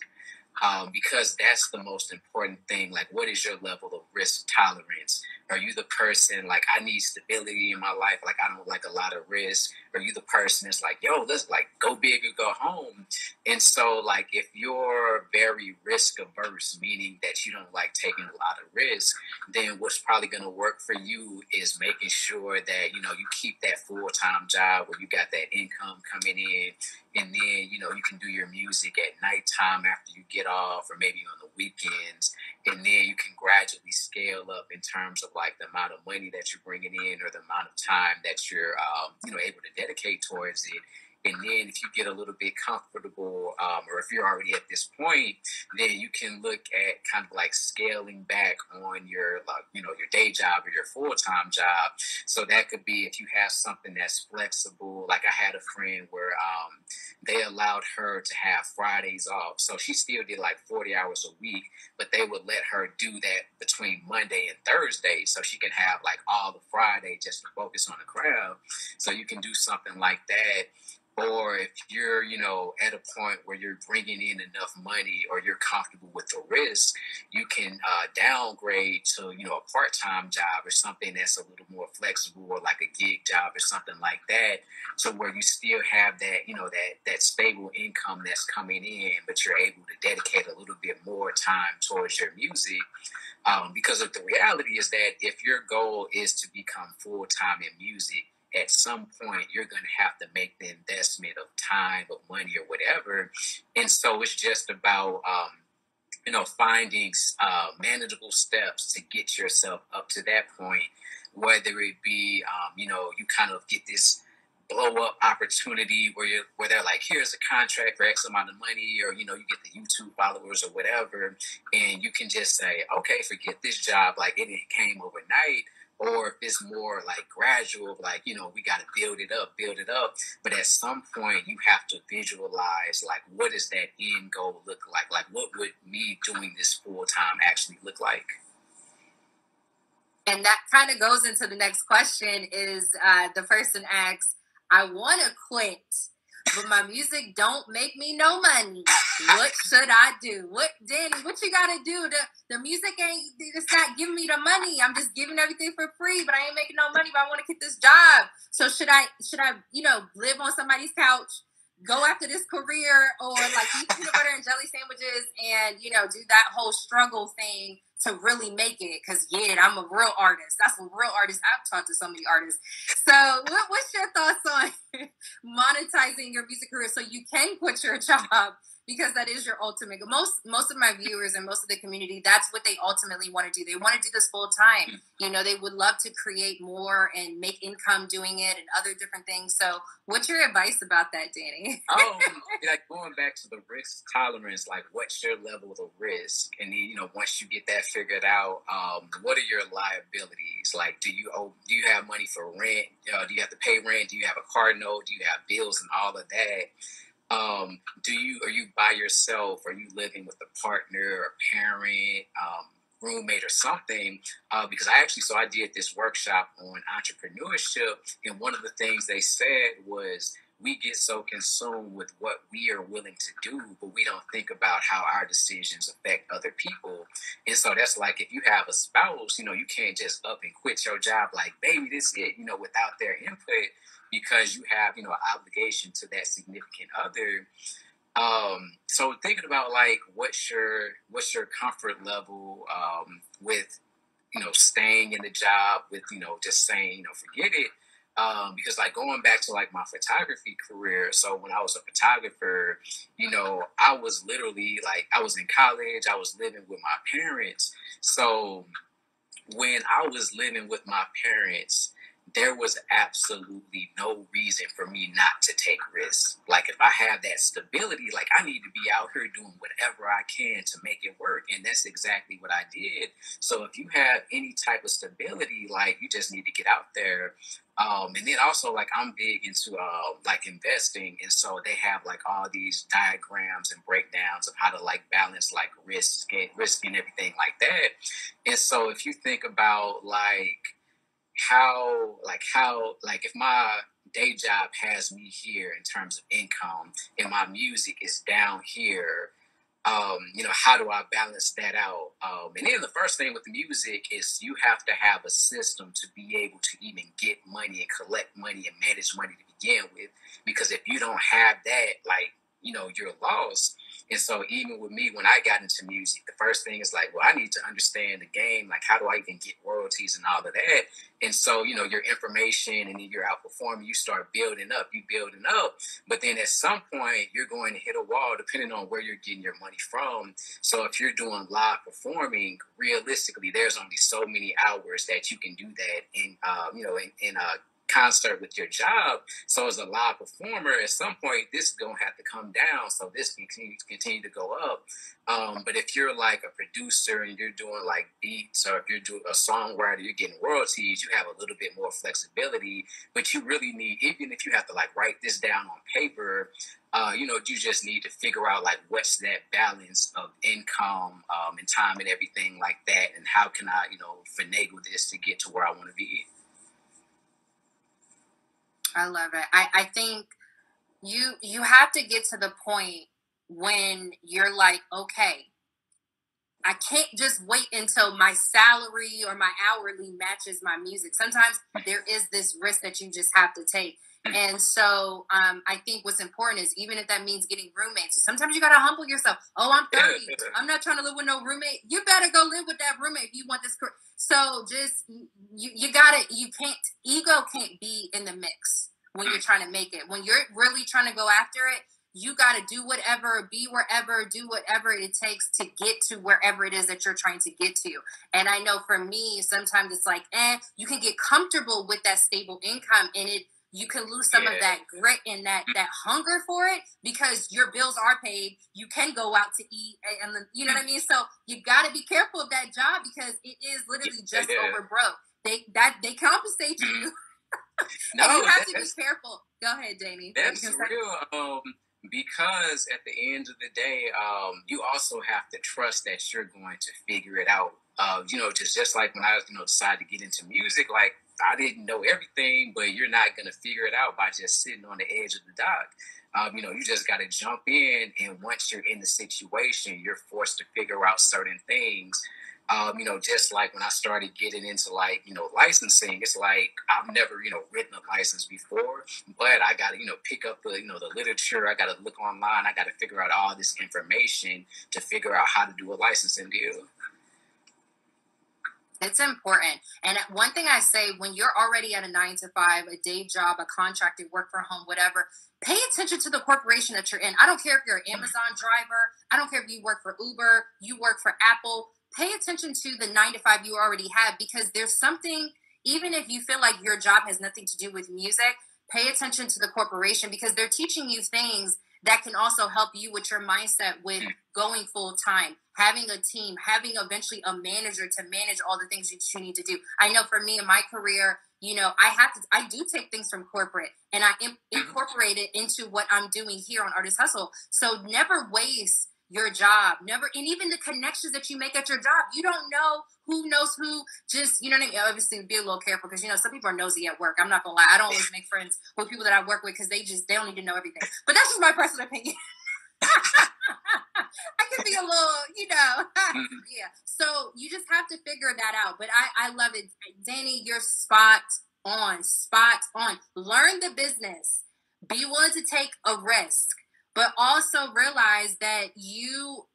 Um, because that's the most important thing. Like, what is your level of risk tolerance? Are you the person, like, I need stability in my life, like, I don't like a lot of risk? Are you the person that's like, yo, let's, like, go big or go home? And so, like, if you're very risk-averse, meaning that you don't like taking a lot of risk, then what's probably going to work for you is making sure that, you know, you keep that full-time job where you got that income coming in, and then, you know, you can do your music at nighttime after you get off, or maybe on the weekends, and then you can gradually scale up in terms of, like, the amount of money that you're bringing in or the amount of time that you're, um, you know, able to dedicate towards it. And then if you get a little bit comfortable, um, or if you're already at this point, then you can look at kind of like scaling back on your, like, you know, your day job or your full-time job. So that could be if you have something that's flexible. Like, I had a friend where um, they allowed her to have Fridays off. So she still did like forty hours a week, but they would let her do that between Monday and Thursday. So she can have like all the Friday just to focus on the crowd. So you can do something like that. Or if you're, you know, at a point where you're bringing in enough money or you're comfortable with the risk, you can uh, downgrade to, you know, a part-time job or something that's a little more flexible, or like a gig job or something like that, to where you still have that, you know, that, that stable income that's coming in, but you're able to dedicate a little bit more time towards your music. Um, because of the reality is that if your goal is to become full-time in music, at some point, you're going to have to make the investment of time, of money, or whatever. And so it's just about, um, you know, finding uh, manageable steps to get yourself up to that point, whether it be, um, you know, you kind of get this blow up opportunity where you're, where they're like, here's a contract for X amount of money, or, you know, you get the YouTube followers or whatever, and you can just say, okay, forget this job, like it came overnight. Or if it's more like gradual, like, you know, we got to build it up, build it up. But at some point, you have to visualize, like, what does that end goal look like? Like, what would me doing this full time actually look like? And that kind of goes into the next question is uh, the person asks, I want to quit, but my music don't make me no money. What should I do? What, Dannie, what you gotta do? The, the music ain't, it's not giving me the money. I'm just giving everything for free, but I ain't making no money, but I want to get this job. So should I, should I, you know, live on somebody's couch, go after this career, or like eat peanut butter and jelly sandwiches and, you know, do that whole struggle thing to really make it? Because, yeah, I'm a real artist. That's a real artist. I've talked to so many artists. So what, what's your thoughts on monetizing your music career so you can quit your job? Because that is your ultimate goal. Most, most of my viewers and most of the community, that's what they ultimately want to do. They want to do this full time. You know, they would love to create more and make income doing it and other different things. So what's your advice about that, Dannie? Oh, like going back to the risk tolerance, like what's your level of risk? And then, you know, once you get that figured out, um, what are your liabilities? Like, do you owe, do you have money for rent? Uh, do you have to pay rent? Do you have a car note? Do you have bills and all of that? Um, do you, are you by yourself? Are you living with a partner or parent, um, roommate or something? Uh, because I actually, so I did this workshop on entrepreneurship, and one of the things they said was, we get so consumed with what we are willing to do, but we don't think about how our decisions affect other people. And so that's like, if you have a spouse, you know, you can't just up and quit your job, like, baby, this is it, you know, without their input, because you have, you know, an obligation to that significant other. Um, so thinking about like, what's your, what's your comfort level um, with, you know, staying in the job, with, you know, just saying, you know, forget it. Um, because like going back to like my photography career, so when I was a photographer, you know, I was literally like, I was in college, I was living with my parents. So when I was living with my parents, there was absolutely no reason for me not to take risks. Like if I have that stability, like I need to be out here doing whatever I can to make it work. And that's exactly what I did. So if you have any type of stability, like you just need to get out there. Um, and then also, like, I'm big into, uh, like, investing. And so they have, like, all these diagrams and breakdowns of how to, like, balance, like, risk and, risk and everything like that. And so if you think about, like, how, like, how, like, if my day job has me here in terms of income and my music is down here, um, you know, how do I balance that out? Um, and then the first thing with the music is you have to have a system to be able to even get money and collect money and manage money to begin with, because if you don't have that, like, you know, you're lost. And so even with me, when I got into music, the first thing is like, well, I need to understand the game. Like, how do I even get royalties and all of that? And so, you know, your information and you're out performing, you start building up, you building up. But then at some point, you're going to hit a wall depending on where you're getting your money from. So if you're doing live performing, realistically, there's only so many hours that you can do that in, uh, you know, in, in a concert with your job. So as a live performer, at some point this is gonna have to come down, so this can continue, continue to go up. Um, but if you're like a producer and you're doing like beats, or if you're doing a songwriter, you're getting royalties, you have a little bit more flexibility. But you really need, even if you have to like write this down on paper, uh, you know, you just need to figure out like what's that balance of income um, and time and everything like that, and how can I, you know, finagle this to get to where I want to be. I love it. I, I think you you have to get to the point when you're like, okay, I can't just wait until my salary or my hourly matches my music. Sometimes there is this risk that you just have to take. And so um, I think what's important is, even if that means getting roommates, sometimes you got to humble yourself. Oh, I'm thirty. I'm not trying to live with no roommate. You better go live with that roommate if you want this. So just, you, you got to, you can't, ego can't be in the mix when you're trying to make it. When you're really trying to go after it, you got to do whatever, be wherever, do whatever it takes to get to wherever it is that you're trying to get to. And I know for me, sometimes it's like, eh, you can get comfortable with that stable income, and it, you can lose some yeah. of that grit and that, that hunger for it, because your bills are paid. You can go out to eat, and, and you know what I mean? So you got to be careful of that job, because it is literally just yeah. over broke. They that they compensate you. No, and you have to be careful. Go ahead, Danny. That's real. Um, because at the end of the day, um, you also have to trust that you're going to figure it out. Uh, you know, just, just like when I, you know, decided to get into music, like, I didn't know everything, but you're not going to figure it out by just sitting on the edge of the dock. Um, you know, you just got to jump in. And once you're in the situation, you're forced to figure out certain things. Um, you know, just like when I started getting into like, you know, licensing, it's like, I've never, you know, written a license before, but I got to, you know, pick up the, you know, the literature. I got to look online. I got to figure out all this information to figure out how to do a licensing deal. It's important. And one thing I say, when you're already at a nine to five, a day job, a contracted work from home, whatever, pay attention to the corporation that you're in. I don't care if you're an Amazon driver. I don't care if you work for Uber, you work for Apple. Pay attention to the nine to five you already have, because there's something, even if you feel like your job has nothing to do with music, pay attention to the corporation, because they're teaching you things that can also help you with your mindset with going full time, having a team, having eventually a manager to manage all the things that you need to do. I know for me in my career, you know, I have to, I do take things from corporate, and I im- incorporate it into what I'm doing here on Artist Hustle. So never waste your job, never, and even the connections that you make at your job. You don't know who knows who, just, you know what I mean? Obviously, be a little careful, because, you know, some people are nosy at work. I'm not gonna lie. I don't always make friends with people that I work with, because they just, they don't need to know everything. But that's just my personal opinion. I can be a little, you know, yeah. So you just have to figure that out. But I, I love it. Danny, you're spot on, spot on. Learn the business. Be willing to take a risk. But also realize that you,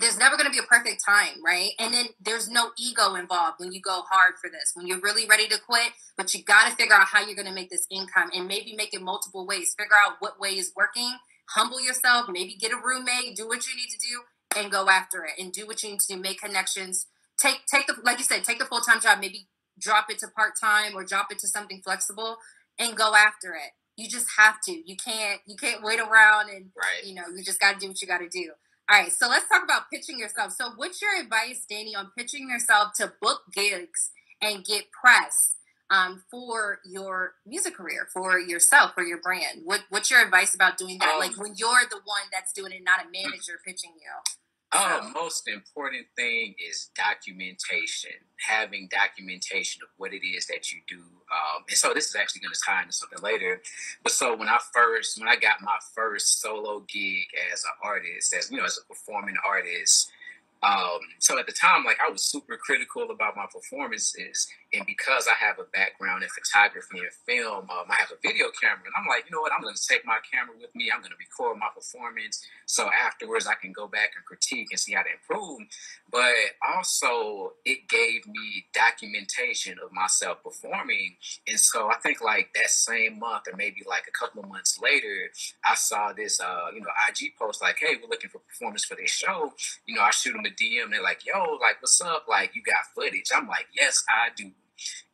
there's never going to be a perfect time, right? And then there's no ego involved when you go hard for this, when you're really ready to quit, but you got to figure out how you're going to make this income, and maybe make it multiple ways. Figure out what way is working, humble yourself, maybe get a roommate, do what you need to do, and go after it, and do what you need to do, make connections. Take, take the, like you said, take the full-time job, maybe drop it to part-time or drop it to something flexible, and go after it. You just have to. You can't you can't wait around, and right. you know, you just got to do what you got to do. All right, so let's talk about pitching yourself. So what's your advice, Danny, on pitching yourself to book gigs and get press um, for your music career, for yourself, for your brand? What What's your advice about doing that? Um, like when you're the one that's doing it, not a manager pitching you? Oh, most important thing is documentation, having documentation of what it is that you do. Um, and so this is actually going to tie into something later. But so when I first, when I got my first solo gig as an artist, as, you know, as a performing artist, um, so at the time, like, I was super critical about my performances. And because I have a background in photography and film, um, I have a video camera. And I'm like, you know what? I'm going to take my camera with me. I'm going to record my performance. So afterwards, I can go back and critique and see how to improve. But also, it gave me documentation of myself performing. And so I think, like, that same month or maybe like a couple of months later, I saw this, uh, you know, I G post like, hey, we're looking for performance for this show. You know, I shoot them a D M. They're like, yo, like, what's up? Like, you got footage? I'm like, yes, I do.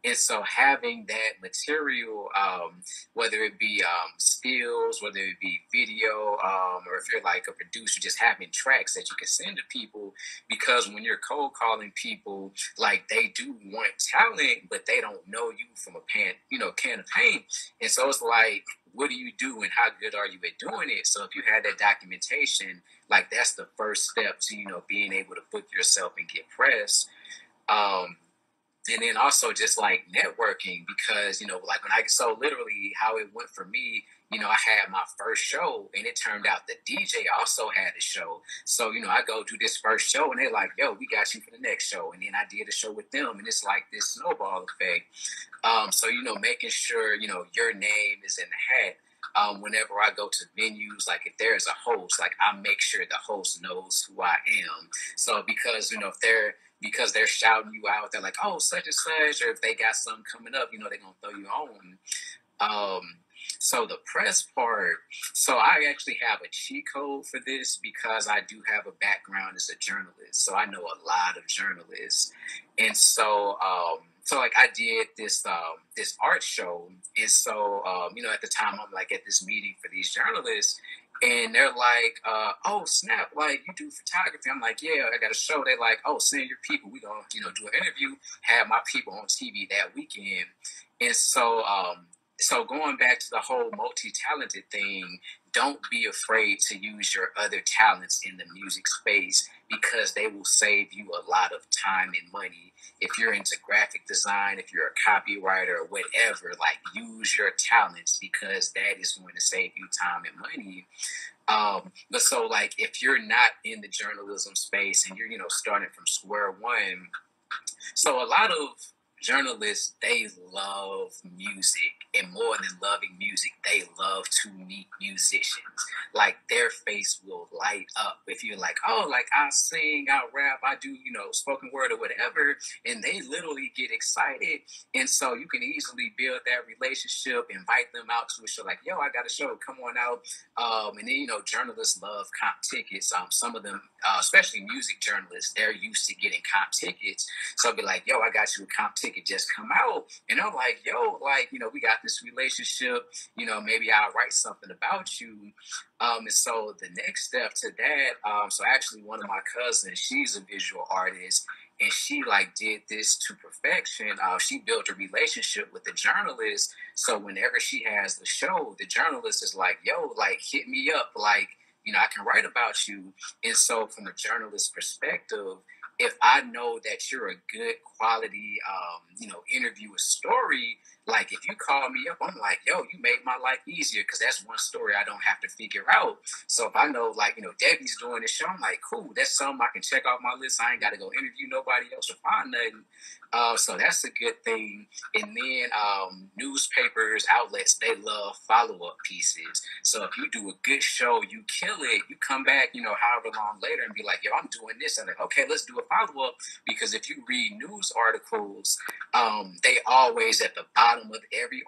And so having that material, um, whether it be um, stills, whether it be video, um, or if you're like a producer, just having tracks that you can send to people, because when you're cold calling people, like, they do want talent, but they don't know you from a pan, you know, can of paint. And so it's like, what do you do and how good are you at doing it? So if you had that documentation, like, that's the first step to, you know, being able to book yourself and get press. Um, And then also just like networking, because, you know, like when I, so literally how it went for me, you know, I had my first show and it turned out the D J also had a show. So, you know, I go do this first show and they're like, yo, we got you for the next show. And then I did a show with them and it's like this snowball effect. Um, so, you know, making sure, you know, your name is in the hat. Um, whenever I go to venues, like if there's a host, like I make sure the host knows who I am. So because, you know, if they're, because they're shouting you out, they're like, oh, such and such, or if they got something coming up, you know, they're going to throw you on. Um, so the press part, so I actually have a cheat code for this because I do have a background as a journalist. So I know a lot of journalists. And so, um, So, like, I did this um, this art show, and so, um, you know, at the time, I'm, like, at this meeting for these journalists, and they're like, uh, oh, snap, like, you do photography. I'm like, yeah, I got a show. They're like, oh, send your people. We're going to, you know, do an interview, have my people on T V that weekend. And so, um, so going back to the whole multi-talented thing, don't be afraid to use your other talents in the music space, because they will save you a lot of time and money. If you're into graphic design, if you're a copywriter or whatever, like, use your talents, because that is going to save you time and money. Um, but so, like, if you're not in the journalism space and you're, you know, starting from square one, so a lot of journalists, they love music, and more than loving music, they love to meet musicians. Like, their face will light up if you're like, oh, like, I sing, I rap, I do, you know, spoken word or whatever, and they literally get excited. And so you can easily build that relationship, invite them out to a show, like, yo, I got a show, come on out. Um, and then, you know, journalists love comp tickets. Um, some of them, uh, especially music journalists, they're used to getting comp tickets. So I'll be like, yo, I got you a comp ticket. Could just come out, and I'm like, yo, like, you know, we got this relationship, you know, maybe I'll write something about you. Um, and so the next step to that, um, so actually one of my cousins, she's a visual artist, and she, like, did this to perfection. Uh, she built a relationship with the journalist, so whenever she has the show, the journalist is like, yo, like, hit me up, like, you know, I can write about you. And so from a journalist's perspective, if I know that you're a good quality, um, you know, interviewer story, like, if you call me up, I'm like, yo, you made my life easier, because that's one story I don't have to figure out. So if I know, like, you know, Debbie's doing this show, I'm like, cool, that's something I can check off my list. I ain't got to go interview nobody else or find nothing. Uh, so that's a good thing. And then um, newspapers, outlets, they love follow-up pieces. So if you do a good show, you kill it, you come back, you know, however long later and be like, yo, I'm doing this. And like, okay, let's do a follow-up, because if you read news articles, um, they always at the bottom with every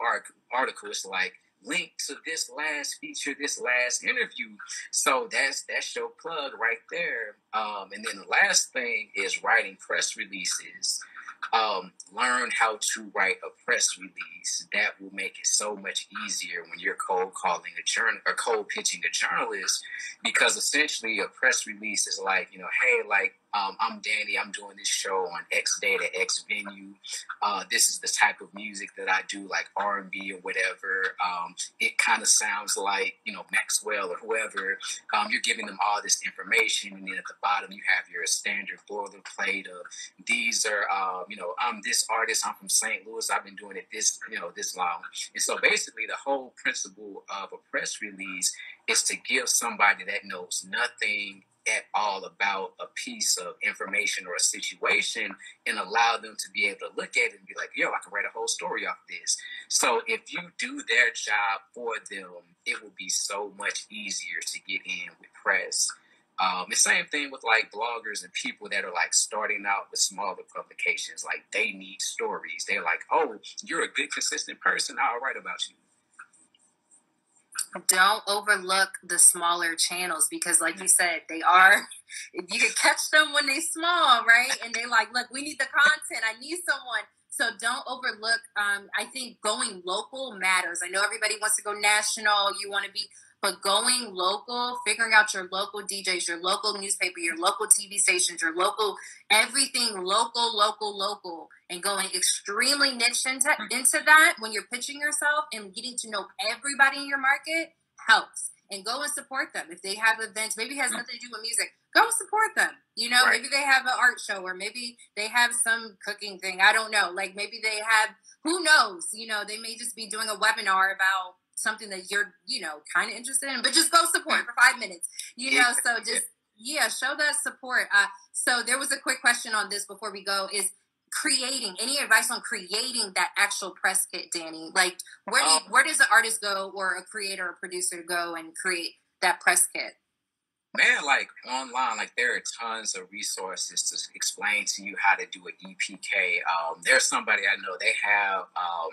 article, it's like, link to this last feature, this last interview. So that's that's your plug right there. Um, and then the last thing is writing press releases. Um, learn how to write a press release. That will make it so much easier when you're cold calling a journal or cold pitching a journalist, because essentially a press release is like, you know, hey, like, Um, I'm Danny. I'm doing this show on X date at X venue. Uh, this is the type of music that I do, like R and B or whatever. Um, it kind of sounds like, you know, Maxwell or whoever. Um, you're giving them all this information, and then at the bottom you have your standard boilerplate of these are, uh, you know, I'm this artist. I'm from Saint Louis. I've been doing it this, you know, this long. And so basically, the whole principle of a press release is to give somebody that knows nothing at all about a piece of information or a situation and allow them to be able to look at it and be like, yo, I can write a whole story off this. So if you do their job for them, it will be so much easier to get in with press. Um, the same thing with like bloggers and people that are like starting out with smaller publications, like they need stories. They're like, oh, you're a good, consistent person. I'll write about you. Don't overlook the smaller channels because, like you said, they are, you can catch them when they small, right? And they like, look, we need the content. I need someone. So don't overlook. Um, I think going local matters. I know everybody wants to go national. You want to be, but going local, figuring out your local D Js, your local newspaper, your local T V stations, your local, everything local, local, local, and going extremely niche into, into that when you're pitching yourself and getting to know everybody in your market helps. And go and support them. If they have events, maybe it has nothing to do with music, go support them. You know, right. Maybe they have an art show or maybe they have some cooking thing. I don't know. Like maybe they have, who knows, you know, they may just be doing a webinar about something that you're, you know, kind of interested in, but just go support for five minutes, you know, so just, yeah, show that support. Uh, so there was a quick question on this before we go is creating, any advice on creating that actual press kit, Danny? Like where do you, where does the artist go or a creator or producer go and create that press kit? Man, like online, like there are tons of resources to explain to you how to do an E P K. Um, there's somebody I know, they have, um,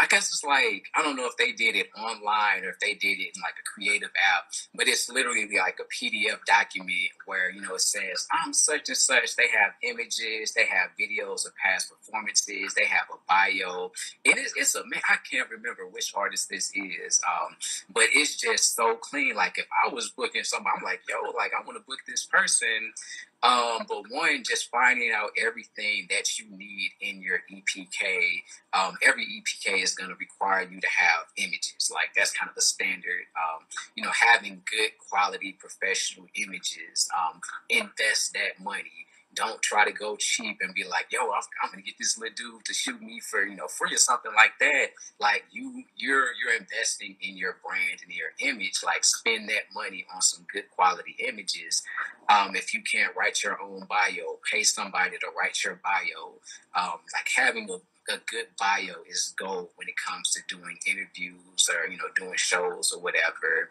I guess it's like, I don't know if they did it online or if they did it in like a creative app, but it's literally like a P D F document where, you know, it says, I'm such and such. They have images, they have videos of past performances, they have a bio. It is, it's a, man, I can't remember which artist this is, um, but it's just so clean. Like if I was booking somebody, I'm like, yo, like I want to book this person. Um, but one, just finding out everything that you need in your E P K. Um, every E P K is going to require you to have images. Like that's kind of the standard, um, you know, having good quality professional images, um, invest that money. Don't try to go cheap and be like, yo, I'm, I'm going to get this little dude to shoot me for, you know, free or something like that. Like you, you're, you're investing in your brand and your image, like spend that money on some good quality images. Um, if you can't write your own bio, pay somebody to write your bio. Um, like having a a good bio is gold when it comes to doing interviews or, you know, doing shows or whatever.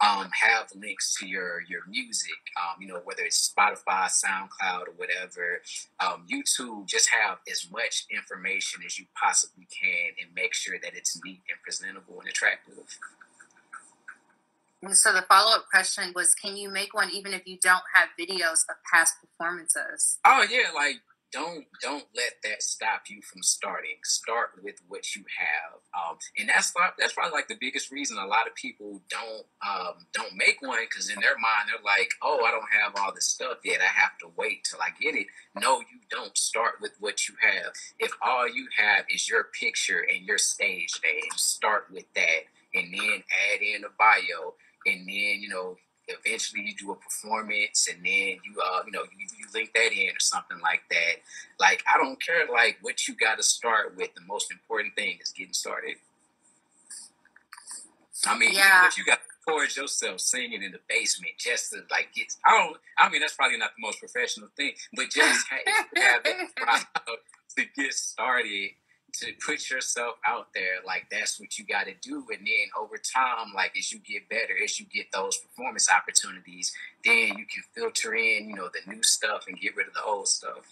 Um, have links to your, your music, um, you know, whether it's Spotify, SoundCloud or whatever, um, YouTube, just have as much information as you possibly can and make sure that it's neat and presentable and attractive. And so the follow-up question was, can you make one even if you don't have videos of past performances? Oh yeah. Like, Don't don't let that stop you from starting. Start with what you have, um, and that's that's probably like the biggest reason a lot of people don't um, don't make one because in their mind they're like, oh, I don't have all this stuff yet. I have to wait till I get it. No, you don't. Start with what you have. If all you have is your picture and your stage name, start with that, and then add in a bio, and then you know. Eventually you do a performance and then you, uh, you know, you, you link that in or something like that. Like, I don't care, like what you got to start with. The most important thing is getting started. I mean, yeah. Even if you got to record yourself singing in the basement just to like get, I don't, I mean, that's probably not the most professional thing, but just have, have that problem to get started. To put yourself out there, like that's what you got to do. And then over time, like as you get better, as you get those performance opportunities, then you can filter in, you know, the new stuff and get rid of the old stuff.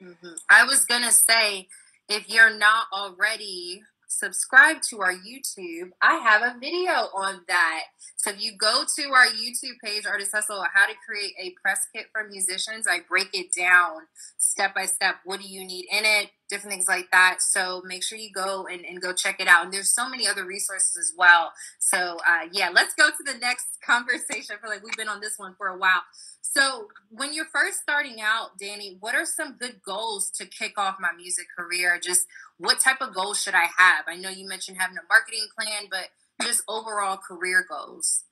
Mm-hmm. I was going to say, if you're not already subscribed to our YouTube, I have a video on that. So if you go to our YouTube page, Artist Hustle, how to create a press kit for musicians, I break it down step by step. What do you need in it? different things like that. So make sure you go and, and go check it out. And there's so many other resources as well. So uh, yeah, let's go to the next conversation. I feel like we've been on this one for a while. So when you're first starting out, Dannie, what are some good goals to kick off my music career? Just what type of goals should I have? I know you mentioned having a marketing plan, but just overall career goals.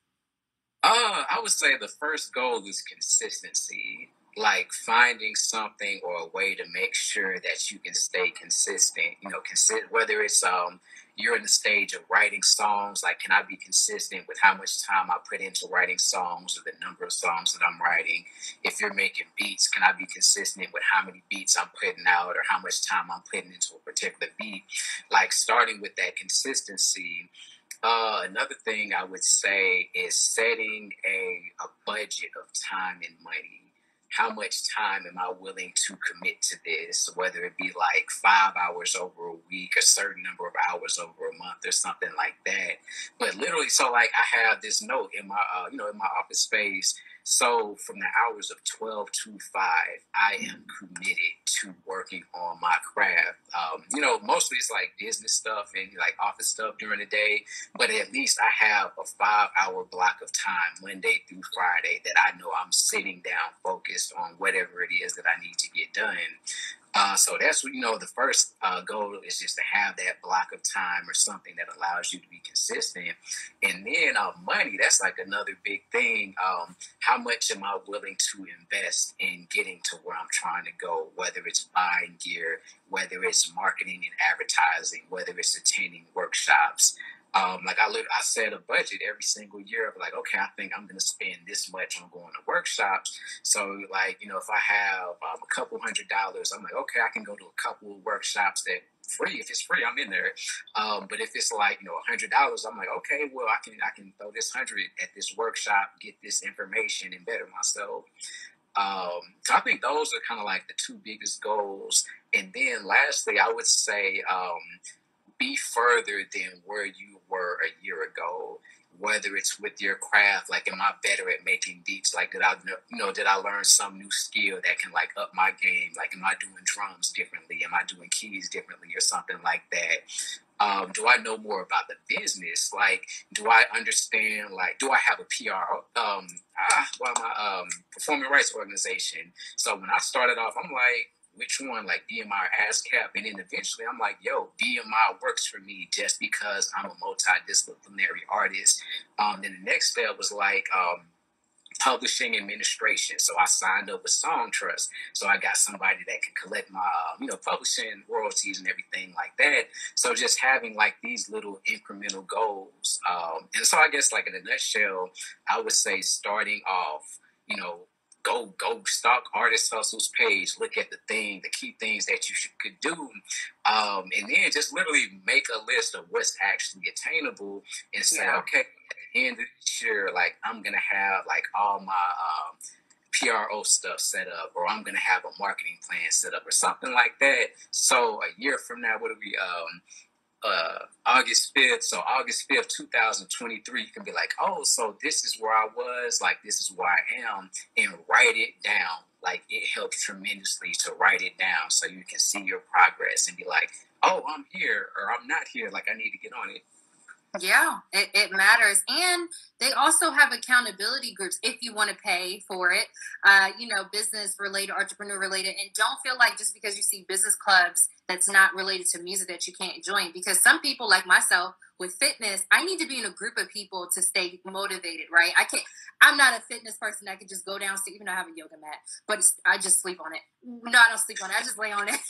Uh, I would say the first goal is consistency, like finding something or a way to make sure that you can stay consistent, you know, consider whether it's um you're in the stage of writing songs, like can I be consistent with how much time I put into writing songs or the number of songs that I'm writing? If you're making beats, can I be consistent with how many beats I'm putting out or how much time I'm putting into a particular beat? Like starting with that consistency. Uh, another thing I would say is setting a, a budget of time and money. How much time am I willing to commit to this? Whether it be like five hours over a week, a certain number of hours over a month or something like that. But literally, so like I have this note in my, uh, you know, in my office space. So from the hours of twelve to five, I am committed to working on my craft. Um, you know, mostly it's like business stuff and like office stuff during the day, but at least I have a five hour block of time, Monday through Friday, that I know I'm sitting down focused on whatever it is that I need to get done. Uh, so that's what, you know, the first uh, goal is just to have that block of time or something that allows you to be consistent. And then uh, money, that's like another big thing. Um, how much am I willing to invest in getting to where I'm trying to go, whether it's buying gear, whether it's marketing and advertising, whether it's attending workshops. Um, like I, live, I set a budget every single year of like, okay, I think I'm going to spend this much on going to workshops. So like, you know, if I have um, a couple hundred dollars, I'm like, okay, I can go to a couple of workshops that free. If it's free, I'm in there. Um, but if it's like, you know, a hundred dollars, I'm like, okay, well, I can, I can throw this hundred at this workshop, get this information and better myself. Um, so I think those are kind of like the two biggest goals. And then lastly, I would say, um, be further than where you were a year ago, whether it's with your craft, like, am I better at making beats? Like, did I, you know, did I learn some new skill that can like up my game? Like, am I doing drums differently? Am I doing keys differently or something like that? Um, do I know more about the business? Like, do I understand, like, do I have a P R, um, ah, well, my, um, performing rights organization? So when I started off, I'm like, which one, like B M I or ASCAP? And then eventually I'm like, yo, B M I works for me just because I'm a multidisciplinary artist. Um, then the next step was like um, publishing administration. So I signed up with Songtrust. So I got somebody that can collect my, um, you know, publishing royalties and everything like that. So just having like these little incremental goals. Um, and so I guess like in a nutshell, I would say starting off, you know, Go, go stalk Artist Hustle's page, look at the thing, the key things that you should, could do. Um, and then just literally make a list of what's actually attainable and say, yeah. Okay, at the end of this year, like I'm going to have like all my um, P R O stuff set up, or I'm going to have a marketing plan set up or something like that. So a year from now, what do we, um, uh, August fifth. So August fifth, two thousand twenty-three, you can be like, oh, so this is where I was, like, this is where I am, and write it down. Like it helps tremendously to write it down so you can see your progress and be like, oh, I'm here or I'm not here. Like I need to get on it. Yeah, it, it matters. And they also have accountability groups if you want to pay for it, uh, you know, business related, entrepreneur related. And don't feel like just because you see business clubs that's not related to music that you can't join, because some people like myself with fitness, I need to be in a group of people to stay motivated, right? I can't, I'm not a fitness person that can just go downstairs, even though I have a yoga mat, but I just sleep on it. No, I don't sleep on it. I just lay on it,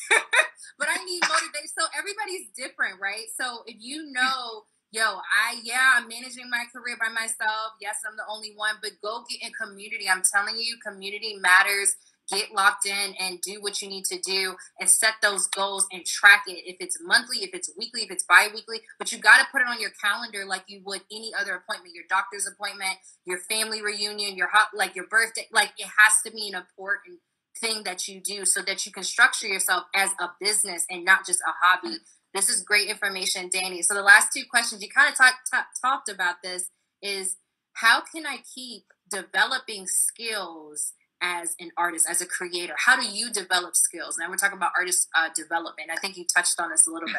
but I need motivation. So everybody's different, right? So if you know, yo, I, yeah, I'm managing my career by myself. Yes, I'm the only one, but go get in community. I'm telling you, community matters. Get locked in and do what you need to do and set those goals and track it. If it's monthly, if it's weekly, if it's bi-weekly, but you got to put it on your calendar like you would any other appointment, your doctor's appointment, your family reunion, your hot, like your birthday, like it has to be an important thing that you do so that you can structure yourself as a business and not just a hobby. This is great information, Dannie. So the last two questions, you kind of talk, talk, talked about this, is how can I keep developing skills as an artist, as a creator? How do you develop skills? Now we're talking about artist uh, development. I think you touched on this a little bit.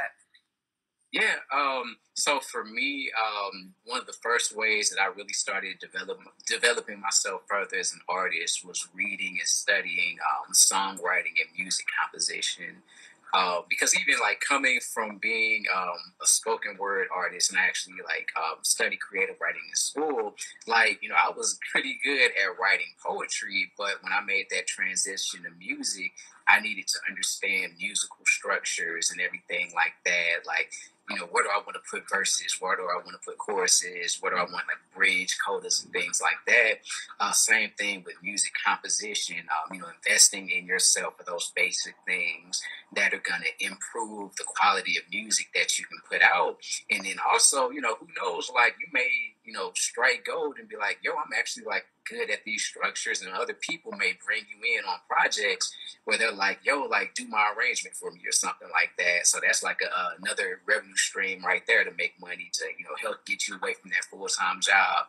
Yeah. Um, so for me, um, one of the first ways that I really started develop, developing myself further as an artist was reading and studying um, songwriting and music composition. Uh, because even like coming from being um, a spoken word artist, and I actually like um, studied creative writing in school, like, you know, I was pretty good at writing poetry, but when I made that transition to music, I needed to understand musical structures and everything like that. Like, you know, where do I want to put verses? Where do I want to put choruses? Where do I want like bridge codas and things like that? Uh, same thing with music composition, um, you know, investing in yourself for those basic things that are going to improve the quality of music that you can put out. And then also, you know, who knows, like you may, you know, strike gold and be like, yo, I'm actually like good at these structures, and other people may bring you in on projects where they're like, yo, like do my arrangement for me or something like that. So that's like a, uh, another revenue stream right there to make money to, you know, help get you away from that full-time job.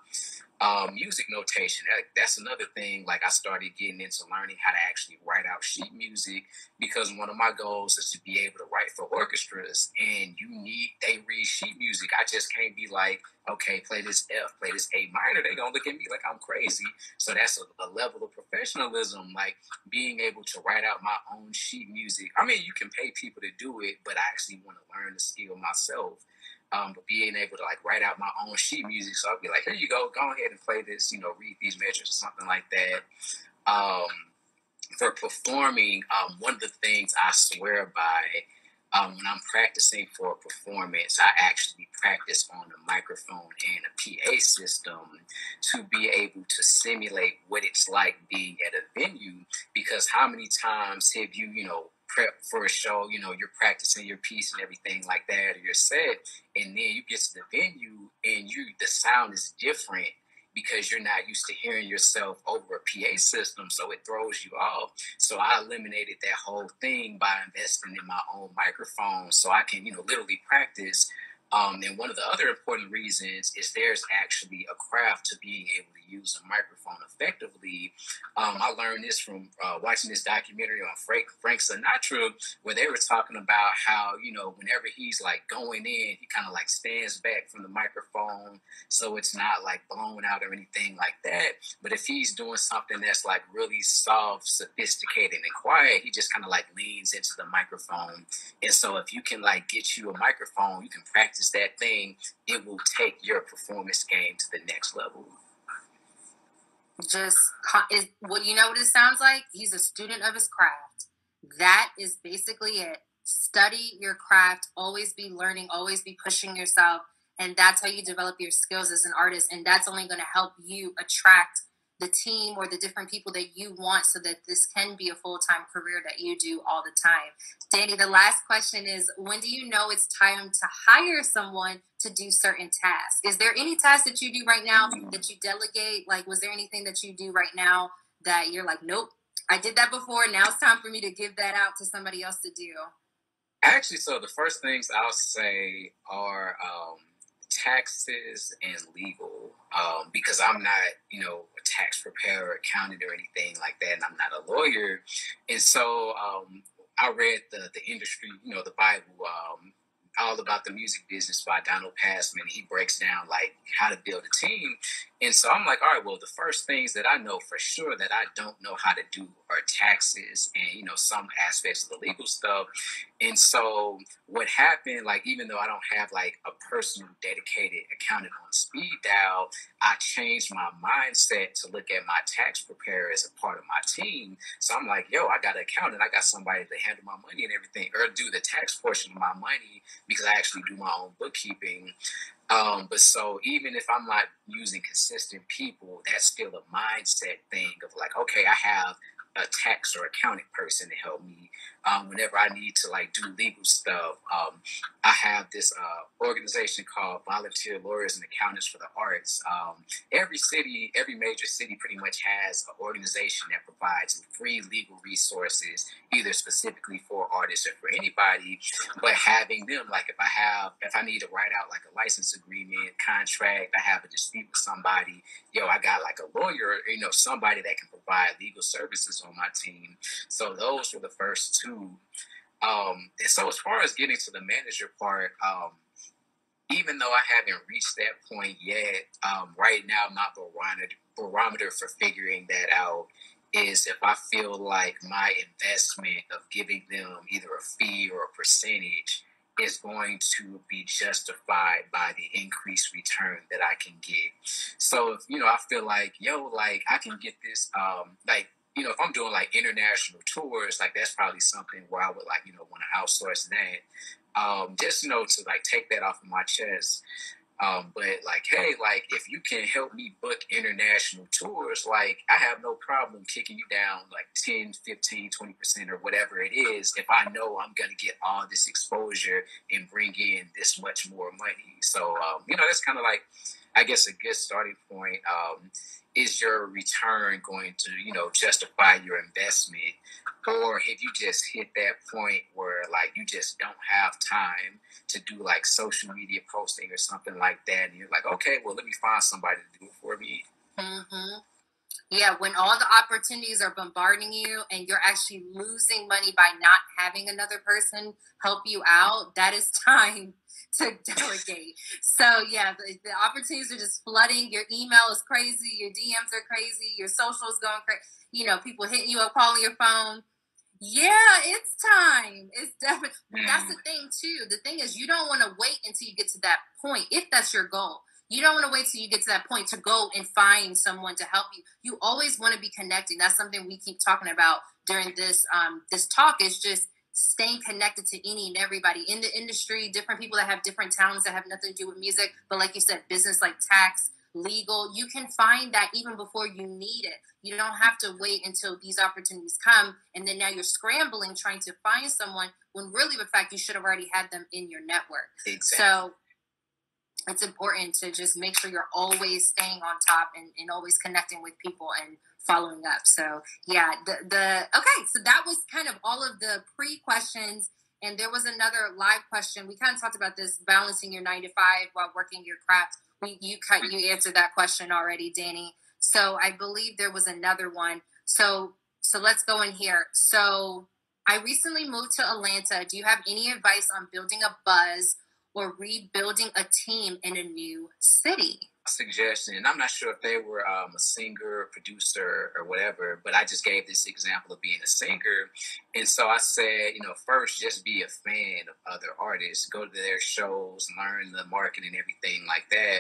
Um, music notation, that, that's another thing. Like I started getting into learning how to actually write out sheet music, because one of my goals is to be able to write for orchestras, and you need, they read sheet music. I just can't be like, okay, play this F, play this A minor. They're going to look at me like I'm crazy. So that's a, a level of professionalism, like being able to write out my own sheet music. I mean, you can pay people to do it, but I actually want to learn the skill myself. Um, but being able to like write out my own sheet music. So I'll be like, here you go, go ahead and play this, you know, read these measures or something like that. Um, for performing, um, one of the things I swear by, um, when I'm practicing for a performance, I actually practice on a microphone and a P A system to be able to simulate what it's like being at a venue. Because how many times have you, you know, prep for a show, you know, you're practicing your piece and everything like that, or your set, and then you get to the venue and you, the sound is different because you're not used to hearing yourself over a P A system, so it throws you off. So I eliminated that whole thing by investing in my own microphone so I can, you know, literally practice. Um, and one of the other important reasons is there's actually a craft to being able to use a microphone effectively. Um, I learned this from uh, watching this documentary on Frank, Frank Sinatra, where they were talking about how, you know, whenever he's like going in, he kind of like stands back from the microphone, so it's not like blown out or anything like that. But if he's doing something that's like really soft, sophisticated, and quiet, he just kind of like leans into the microphone. And so if you can like get you a microphone, you can practice that thing, it will take your performance game to the next level. Just is, well, you know what it sounds like? He's a student of his craft. That is basically it. Study your craft, always be learning, always be pushing yourself, and that's how you develop your skills as an artist, and that's only going to help you attract the team or the different people that you want, so that this can be a full-time career that you do all the time. Danny, the last question is, when do you know it's time to hire someone to do certain tasks? Is there any task that you do right now that you delegate? Like, was there anything that you do right now that you're like, nope, I did that before, now it's time for me to give that out to somebody else to do? Actually, so the first things I'll say are um, taxes and legal, um, because I'm not, you know, tax preparer, accountant, or anything like that, and I'm not a lawyer. And so um, I read the the industry, you know, the Bible, um, All About the Music Business by Donald Passman. He breaks down like how to build a team. And so I'm like, all right, well, the first things that I know for sure that I don't know how to do are taxes and, you know, some aspects of the legal stuff. And so what happened, like, even though I don't have like a personal dedicated accountant on speed dial, I changed my mindset to look at my tax preparer as a part of my team. So I'm like, yo, I got an accountant. I got somebody to handle my money and everything, or do the tax portion of my money, because I actually do my own bookkeeping. Um, but so even if I'm not using consistent people, that's still a mindset thing of like, okay, I have a tax or accounting person to help me um, whenever I need to like do legal stuff. Um, I have this uh, organization called Volunteer Lawyers and Accountants for the Arts. Um, every city, every major city pretty much has an organization that provides free legal resources, either specifically for artists or for anybody, but having them, like if I have, if I need to write out like a license agreement, contract, I have a dispute with somebody, yo, I got like a lawyer, you know, somebody that can provide provide legal services on my team. So those were the first two. Um, and so as far as getting to the manager part, um, even though I haven't reached that point yet, um, right now my barometer, barometer for figuring that out is if I feel like my investment of giving them either a fee or a percentage is going to be justified by the increased return that I can get. So, if, you know, I feel like, yo, like I can get this, um, like, you know, if I'm doing like international tours, like that's probably something where I would like, you know, want to outsource that. Um, just, you know, to like take that off of my chest. Um, but like, hey, like if you can help me book international tours, like I have no problem kicking you down like ten, fifteen, twenty percent or whatever it is, if I know I'm going to get all this exposure and bring in this much more money. So, um, you know, that's kind of like, I guess, a good starting point. Um, is your return going to, you know, justify your investment? Or if you just hit that point where like you just don't have time to do like social media posting or something like that, and you're like, okay, well, let me find somebody to do it for me. Mm-hmm. Yeah, when all the opportunities are bombarding you and you're actually losing money by not having another person help you out, that is time to delegate. So yeah, the, the opportunities are just flooding. Your email is crazy. Your D Ms are crazy. Your social is going crazy. You know, people hitting you up, calling your phone. Yeah, it's time. It's definitely, that's the thing too. The thing is, you don't want to wait until you get to that point, if that's your goal. You don't want to wait till you get to that point to go and find someone to help you. You always want to be connecting. That's something we keep talking about during this um, this talk, is just staying connected to any and everybody in the industry, different people that have different talents that have nothing to do with music. But like you said, business, like tax, legal, you can find that even before you need it. You don't have to wait until these opportunities come, and then now you're scrambling trying to find someone when really, in fact, you should have already had them in your network. Exactly. So it's important to just make sure you're always staying on top and, and always connecting with people and following up. So yeah, the, the, okay. So that was kind of all of the pre-questions. And there was another live question. We kind of talked about this, balancing your nine to five while working your craft. We, you cut, you answered that question already, Danny. So I believe there was another one. So, so let's go in here. So I recently moved to Atlanta. Do you have any advice on building a buzz or rebuilding a team in a new city? Suggestion, and I'm not sure if they were um, a singer, producer, or whatever, but I just gave this example of being a singer. And so I said, you know, first, just be a fan of other artists, go to their shows, learn the market and everything like that.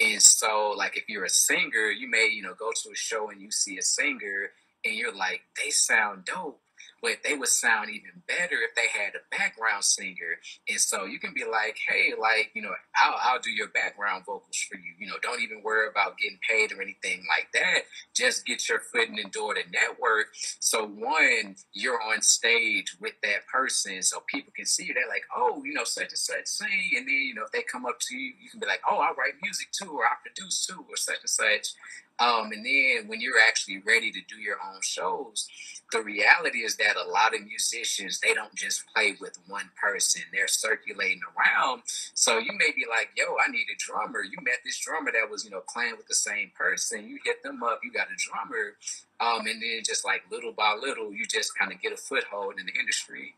And so, like, if you're a singer, you may, you know, go to a show and you see a singer and you're like, they sound dope. But they would sound even better if they had a background singer. And so you can be like, hey, like, you know, I'll, I'll do your background vocals for you. You know, don't even worry about getting paid or anything like that. Just get your foot in the door to network. So one, you're on stage with that person, so people can see you. They're like, oh, you know, such and such sing. And then, you know, if they come up to you, you can be like, oh, I write music too, or I produce too, or such and such. Um, and then when you're actually ready to do your own shows, the reality is that a lot of musicians, they don't just play with one person. They're circulating around. So you may be like, yo, I need a drummer. You met this drummer that was, you know, playing with the same person. You hit them up, you got a drummer. Um, and then just like little by little, you just kind of get a foothold in the industry.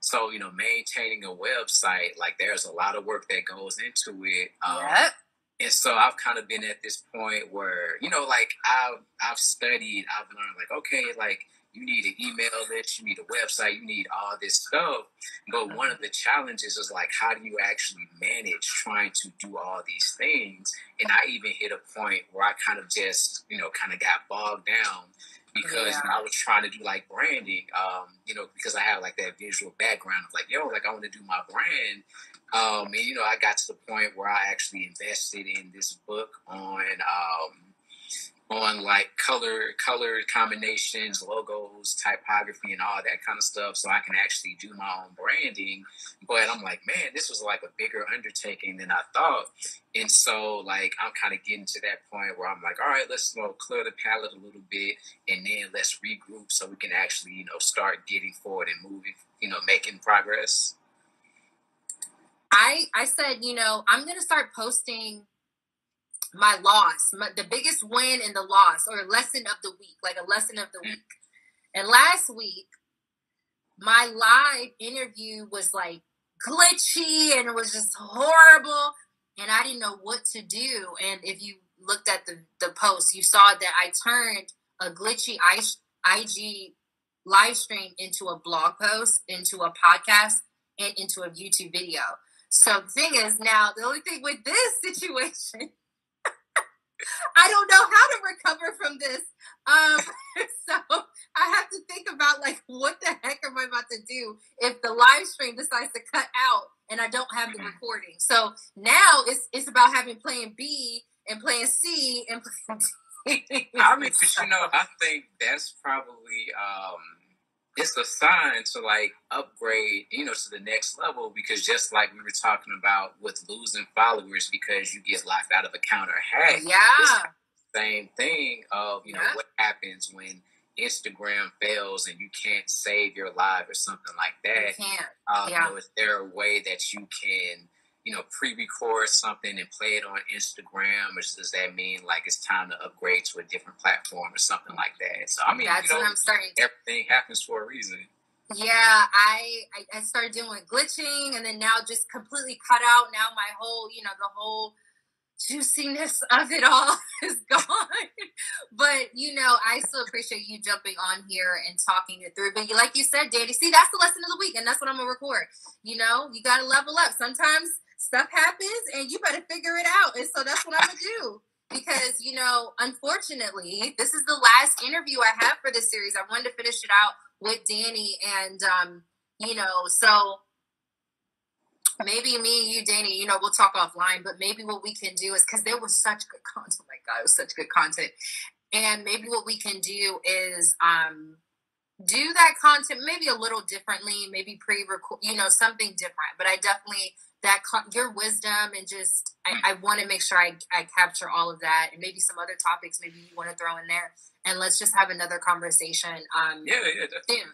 So, you know, maintaining a website, like there's a lot of work that goes into it. Um, yep. And so I've kind of been at this point where, you know, like I've, I've studied, I've learned like, okay, like you need an email list, you need a website, you need all this stuff. But one of the challenges is like, how do you actually manage trying to do all these things? And I even hit a point where I kind of just, you know, kind of got bogged down because yeah. I was trying to do like branding, um, you know, because I have like that visual background of like, yo, like I want to do my brand. Um, and, you know, I got to the point where I actually invested in this book on, um, on like color, color combinations, logos, typography, and all that kind of stuff. So I can actually do my own branding. But I'm like, man, this was like a bigger undertaking than I thought. And so like, I'm kind of getting to that point where I'm like, all right, let's you know, clear the palette a little bit and then let's regroup so we can actually, you know, start getting forward and moving, you know, making progress. I, I said, you know, I'm going to start posting my loss, my, the biggest win and the loss, or lesson of the week, like a lesson of the week. And last week, my live interview was like glitchy and it was just horrible. And I didn't know what to do. And if you looked at the, the post, you saw that I turned a glitchy I G live stream into a blog post, into a podcast, and into a YouTube video. So the thing is now, the only thing with this situation, I don't know how to recover from this. Um, so I have to think about like, what the heck am I about to do if the live stream decides to cut out and I don't have the recording? So now it's it's about having plan B and plan C and plan D. I mean, because you know, I think that's probably um, it's a sign to like upgrade, you know, to the next level. Because just like we were talking about with losing followers because you get locked out of account or hacked. Yeah. It's same thing of, you know, yeah. what happens when Instagram fails and you can't save your live or something like that. You can't. Um, yeah. You know, is there a way that you can, you know, pre-record something and play it on Instagram? Or does that mean like it's time to upgrade to a different platform or something like that? So I mean, that's you know, what I'm starting. Everything happens for a reason. Yeah, I I started doing glitching and then now just completely cut out. Now my whole, you know, the whole juiciness of it all is gone. But you know, I still appreciate you jumping on here and talking it through. But like you said, Danny, see, that's the lesson of the week, and that's what I'm gonna record. You know, you gotta level up. Sometimes stuff happens, and you better figure it out. And so that's what I'm gonna do because you know, unfortunately, this is the last interview I have for this series. I wanted to finish it out with Danny, and um, you know, so. Maybe me and you, Danny, you know, we'll talk offline, but maybe what we can do is, because there was such good content, oh my God, it was such good content, and maybe what we can do is um, do that content maybe a little differently, maybe pre-record, you know, something different, but I definitely, that con- your wisdom and just, I, I want to make sure I, I capture all of that, and maybe some other topics maybe you want to throw in there, and let's just have another conversation um, yeah, yeah, definitely. Soon.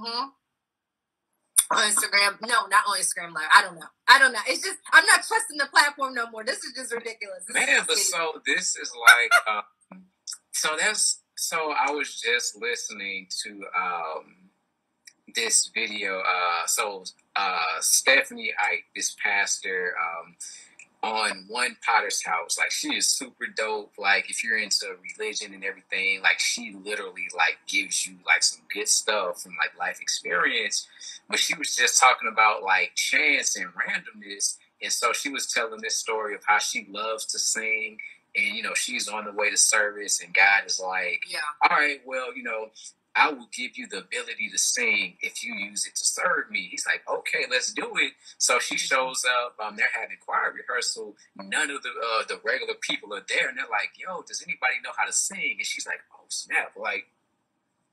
Mm-hmm. On Instagram, no, not on Instagram Live. I don't know. I don't know. It's just I'm not trusting the platform no more. This is just ridiculous. This Man, but so this is like, uh, so that's so. I was just listening to um, this video. Uh, so uh, Stephanie Ike, this pastor, um, on one Potter's House. Like she is super dope. Like if you're into religion and everything, like she literally like gives you like some good stuff from like life experience. But she was just talking about like chance and randomness. And so she was telling this story of how she loves to sing. And, you know, she's on the way to service and God is like, yeah. all right, well, you know, I will give you the ability to sing if you use it to serve me. He's like, okay, let's do it. So she shows up. Um, they're having choir rehearsal. None of the uh, the regular people are there. And they're like, yo, does anybody know how to sing? And she's like, oh, snap. Like,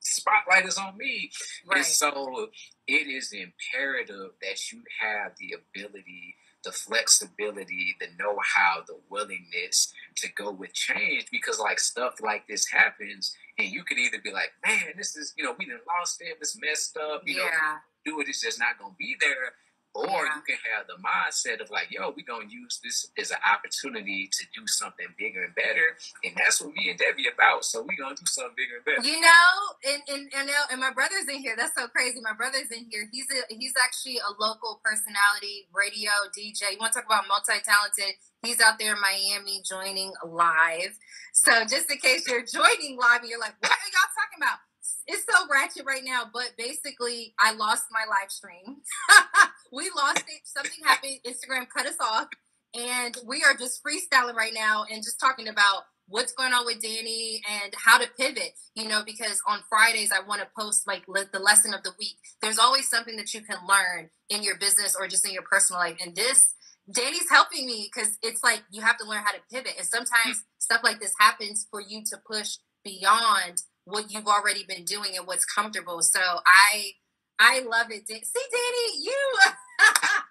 spotlight is on me. Right. And so it is imperative that you have the ability, the flexibility, the know-how, the willingness to go with change, because like stuff like this happens and you could either be like, man, this is, you know, we done lost it, it's messed up, you yeah. know, do it, it's just not gonna be there. Or yeah. you can have the mindset of like, yo, we're gonna use this as an opportunity to do something bigger and better. And that's what me and Debbie about. So we're gonna do something bigger and better. You know, and and and, and my brother's in here. That's so crazy. My brother's in here. He's a, he's actually a local personality, radio, D J. You wanna talk about multi-talented? He's out there in Miami joining live. So just in case you're joining live and you're like, what are y'all talking about? It's so ratchet right now, but basically I lost my live stream. We lost it. Something happened. Instagram cut us off. And we are just freestyling right now and just talking about what's going on with Danny and how to pivot, you know, because on Fridays I want to post like le- the lesson of the week. There's always something that you can learn in your business or just in your personal life. And this, Danny's helping me because it's like you have to learn how to pivot. And sometimes stuff like this happens for you to push beyond what you've already been doing and what's comfortable. So I I love it. See, Danny, you,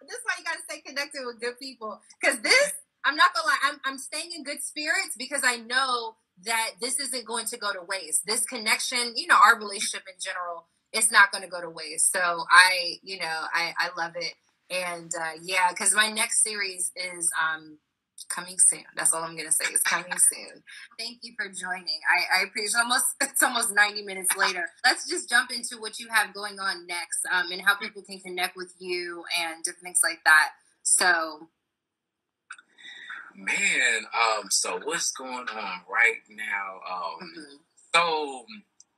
this is why you got to stay connected with good people. Because this, I'm not going to lie, I'm, I'm staying in good spirits because I know that this isn't going to go to waste. This connection, you know, our relationship in general, it's not going to go to waste. So I, you know, I, I love it. And uh, yeah, because my next series is um, coming soon. That's all I'm gonna say. It's coming soon. Thank you for joining. I, I appreciate it. Almost it's almost ninety minutes later. Let's just jump into what you have going on next, um, and how people can connect with you and different things like that. So, man, um, so what's going on right now? Um, mm-hmm. So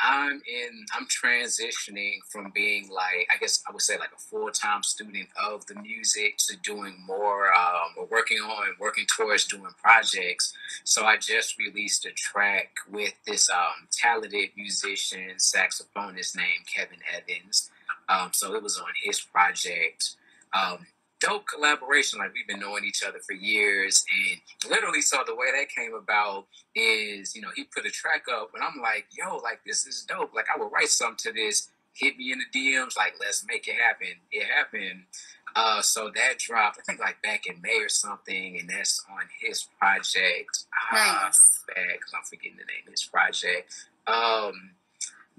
I'm in. I'm transitioning from being like, I guess I would say like a full-time student of the music to doing more. Um, we're working on and working towards doing projects. So I just released a track with this um, talented musician, saxophonist named Kevin Evans. Um, so it was on his project. Um, dope collaboration. Like, we've been knowing each other for years, and literally, so the way that came about is, you know, he put a track up and I'm like, yo, like, this is dope. Like, I would write something to this. Hit me in the D Ms, like, let's make it happen. It happened. Uh, so that dropped, I think, like, back in May or something, and that's on his project. Nice. Uh, because I'm forgetting the name of his project. Um,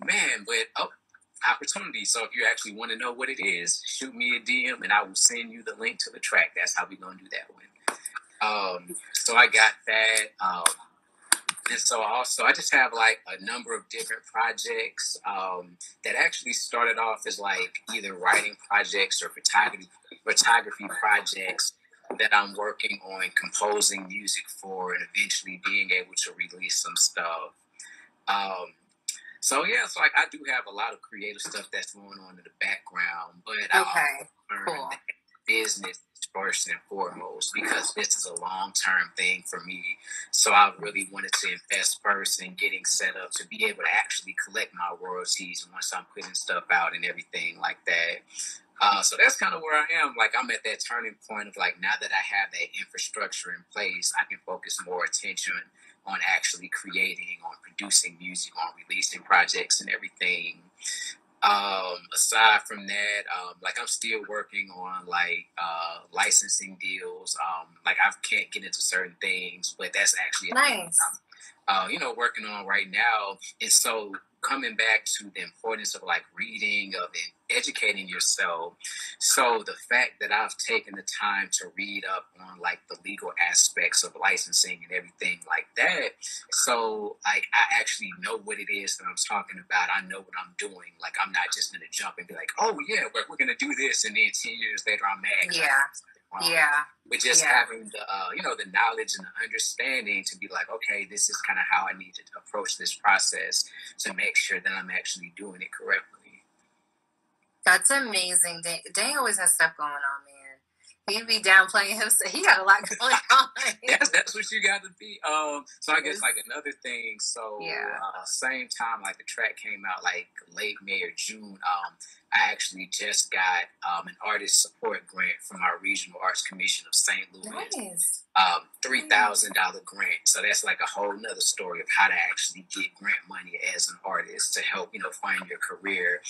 man, but, oh, opportunity. So if you actually want to know what it is, shoot me a D M and I will send you the link to the track. That's how we're going to do that one. Um, so I got that. Um, and so also I just have like a number of different projects um, that actually started off as like either writing projects or photography, photography projects that I'm working on composing music for and eventually being able to release some stuff. Um, So, yeah, so like I do have a lot of creative stuff that's going on in the background, but okay, I also learned cool. that business is first and foremost, because this is a long-term thing for me. So I really wanted to invest first in getting set up to be able to actually collect my royalties once I'm putting stuff out and everything like that. Uh, so that's kind of where I am. Like, I'm at that turning point of like, now that I have that infrastructure in place, I can focus more attention on actually creating, on producing music, on releasing projects and everything. Um, aside from that, um, like I'm still working on like uh, licensing deals. Um, like I can't get into certain things, but that's actually a nice thing I'm, uh, you know, working on right now. And so coming back to the importance of like reading, of educating yourself. So the fact that I've taken the time to read up on like the legal aspects of licensing and everything like that. So like I actually know what it is that I'm talking about. I know what I'm doing. Like, I'm not just going to jump and be like, oh yeah, we're, we're going to do this, and then ten years later I'm mad. Yeah. Um, yeah, but just yeah. having the uh, you know, the knowledge and the understanding to be like, okay, this is kind of how I need to approach this process to make sure that I'm actually doing it correctly. That's amazing. Dan, Dan always has stuff going on, man. He'd be downplaying himself. He got a lot going on. Yes, that's what you got to be. Um, so I guess like another thing. So yeah. uh, same time, like the track came out like late May or June. Um, I actually just got um, an artist support grant from our Regional Arts Commission of Saint Louis. Nice. Um, three thousand dollars grant. So that's like a whole nother story of how to actually get grant money as an artist to help, you know, find your career.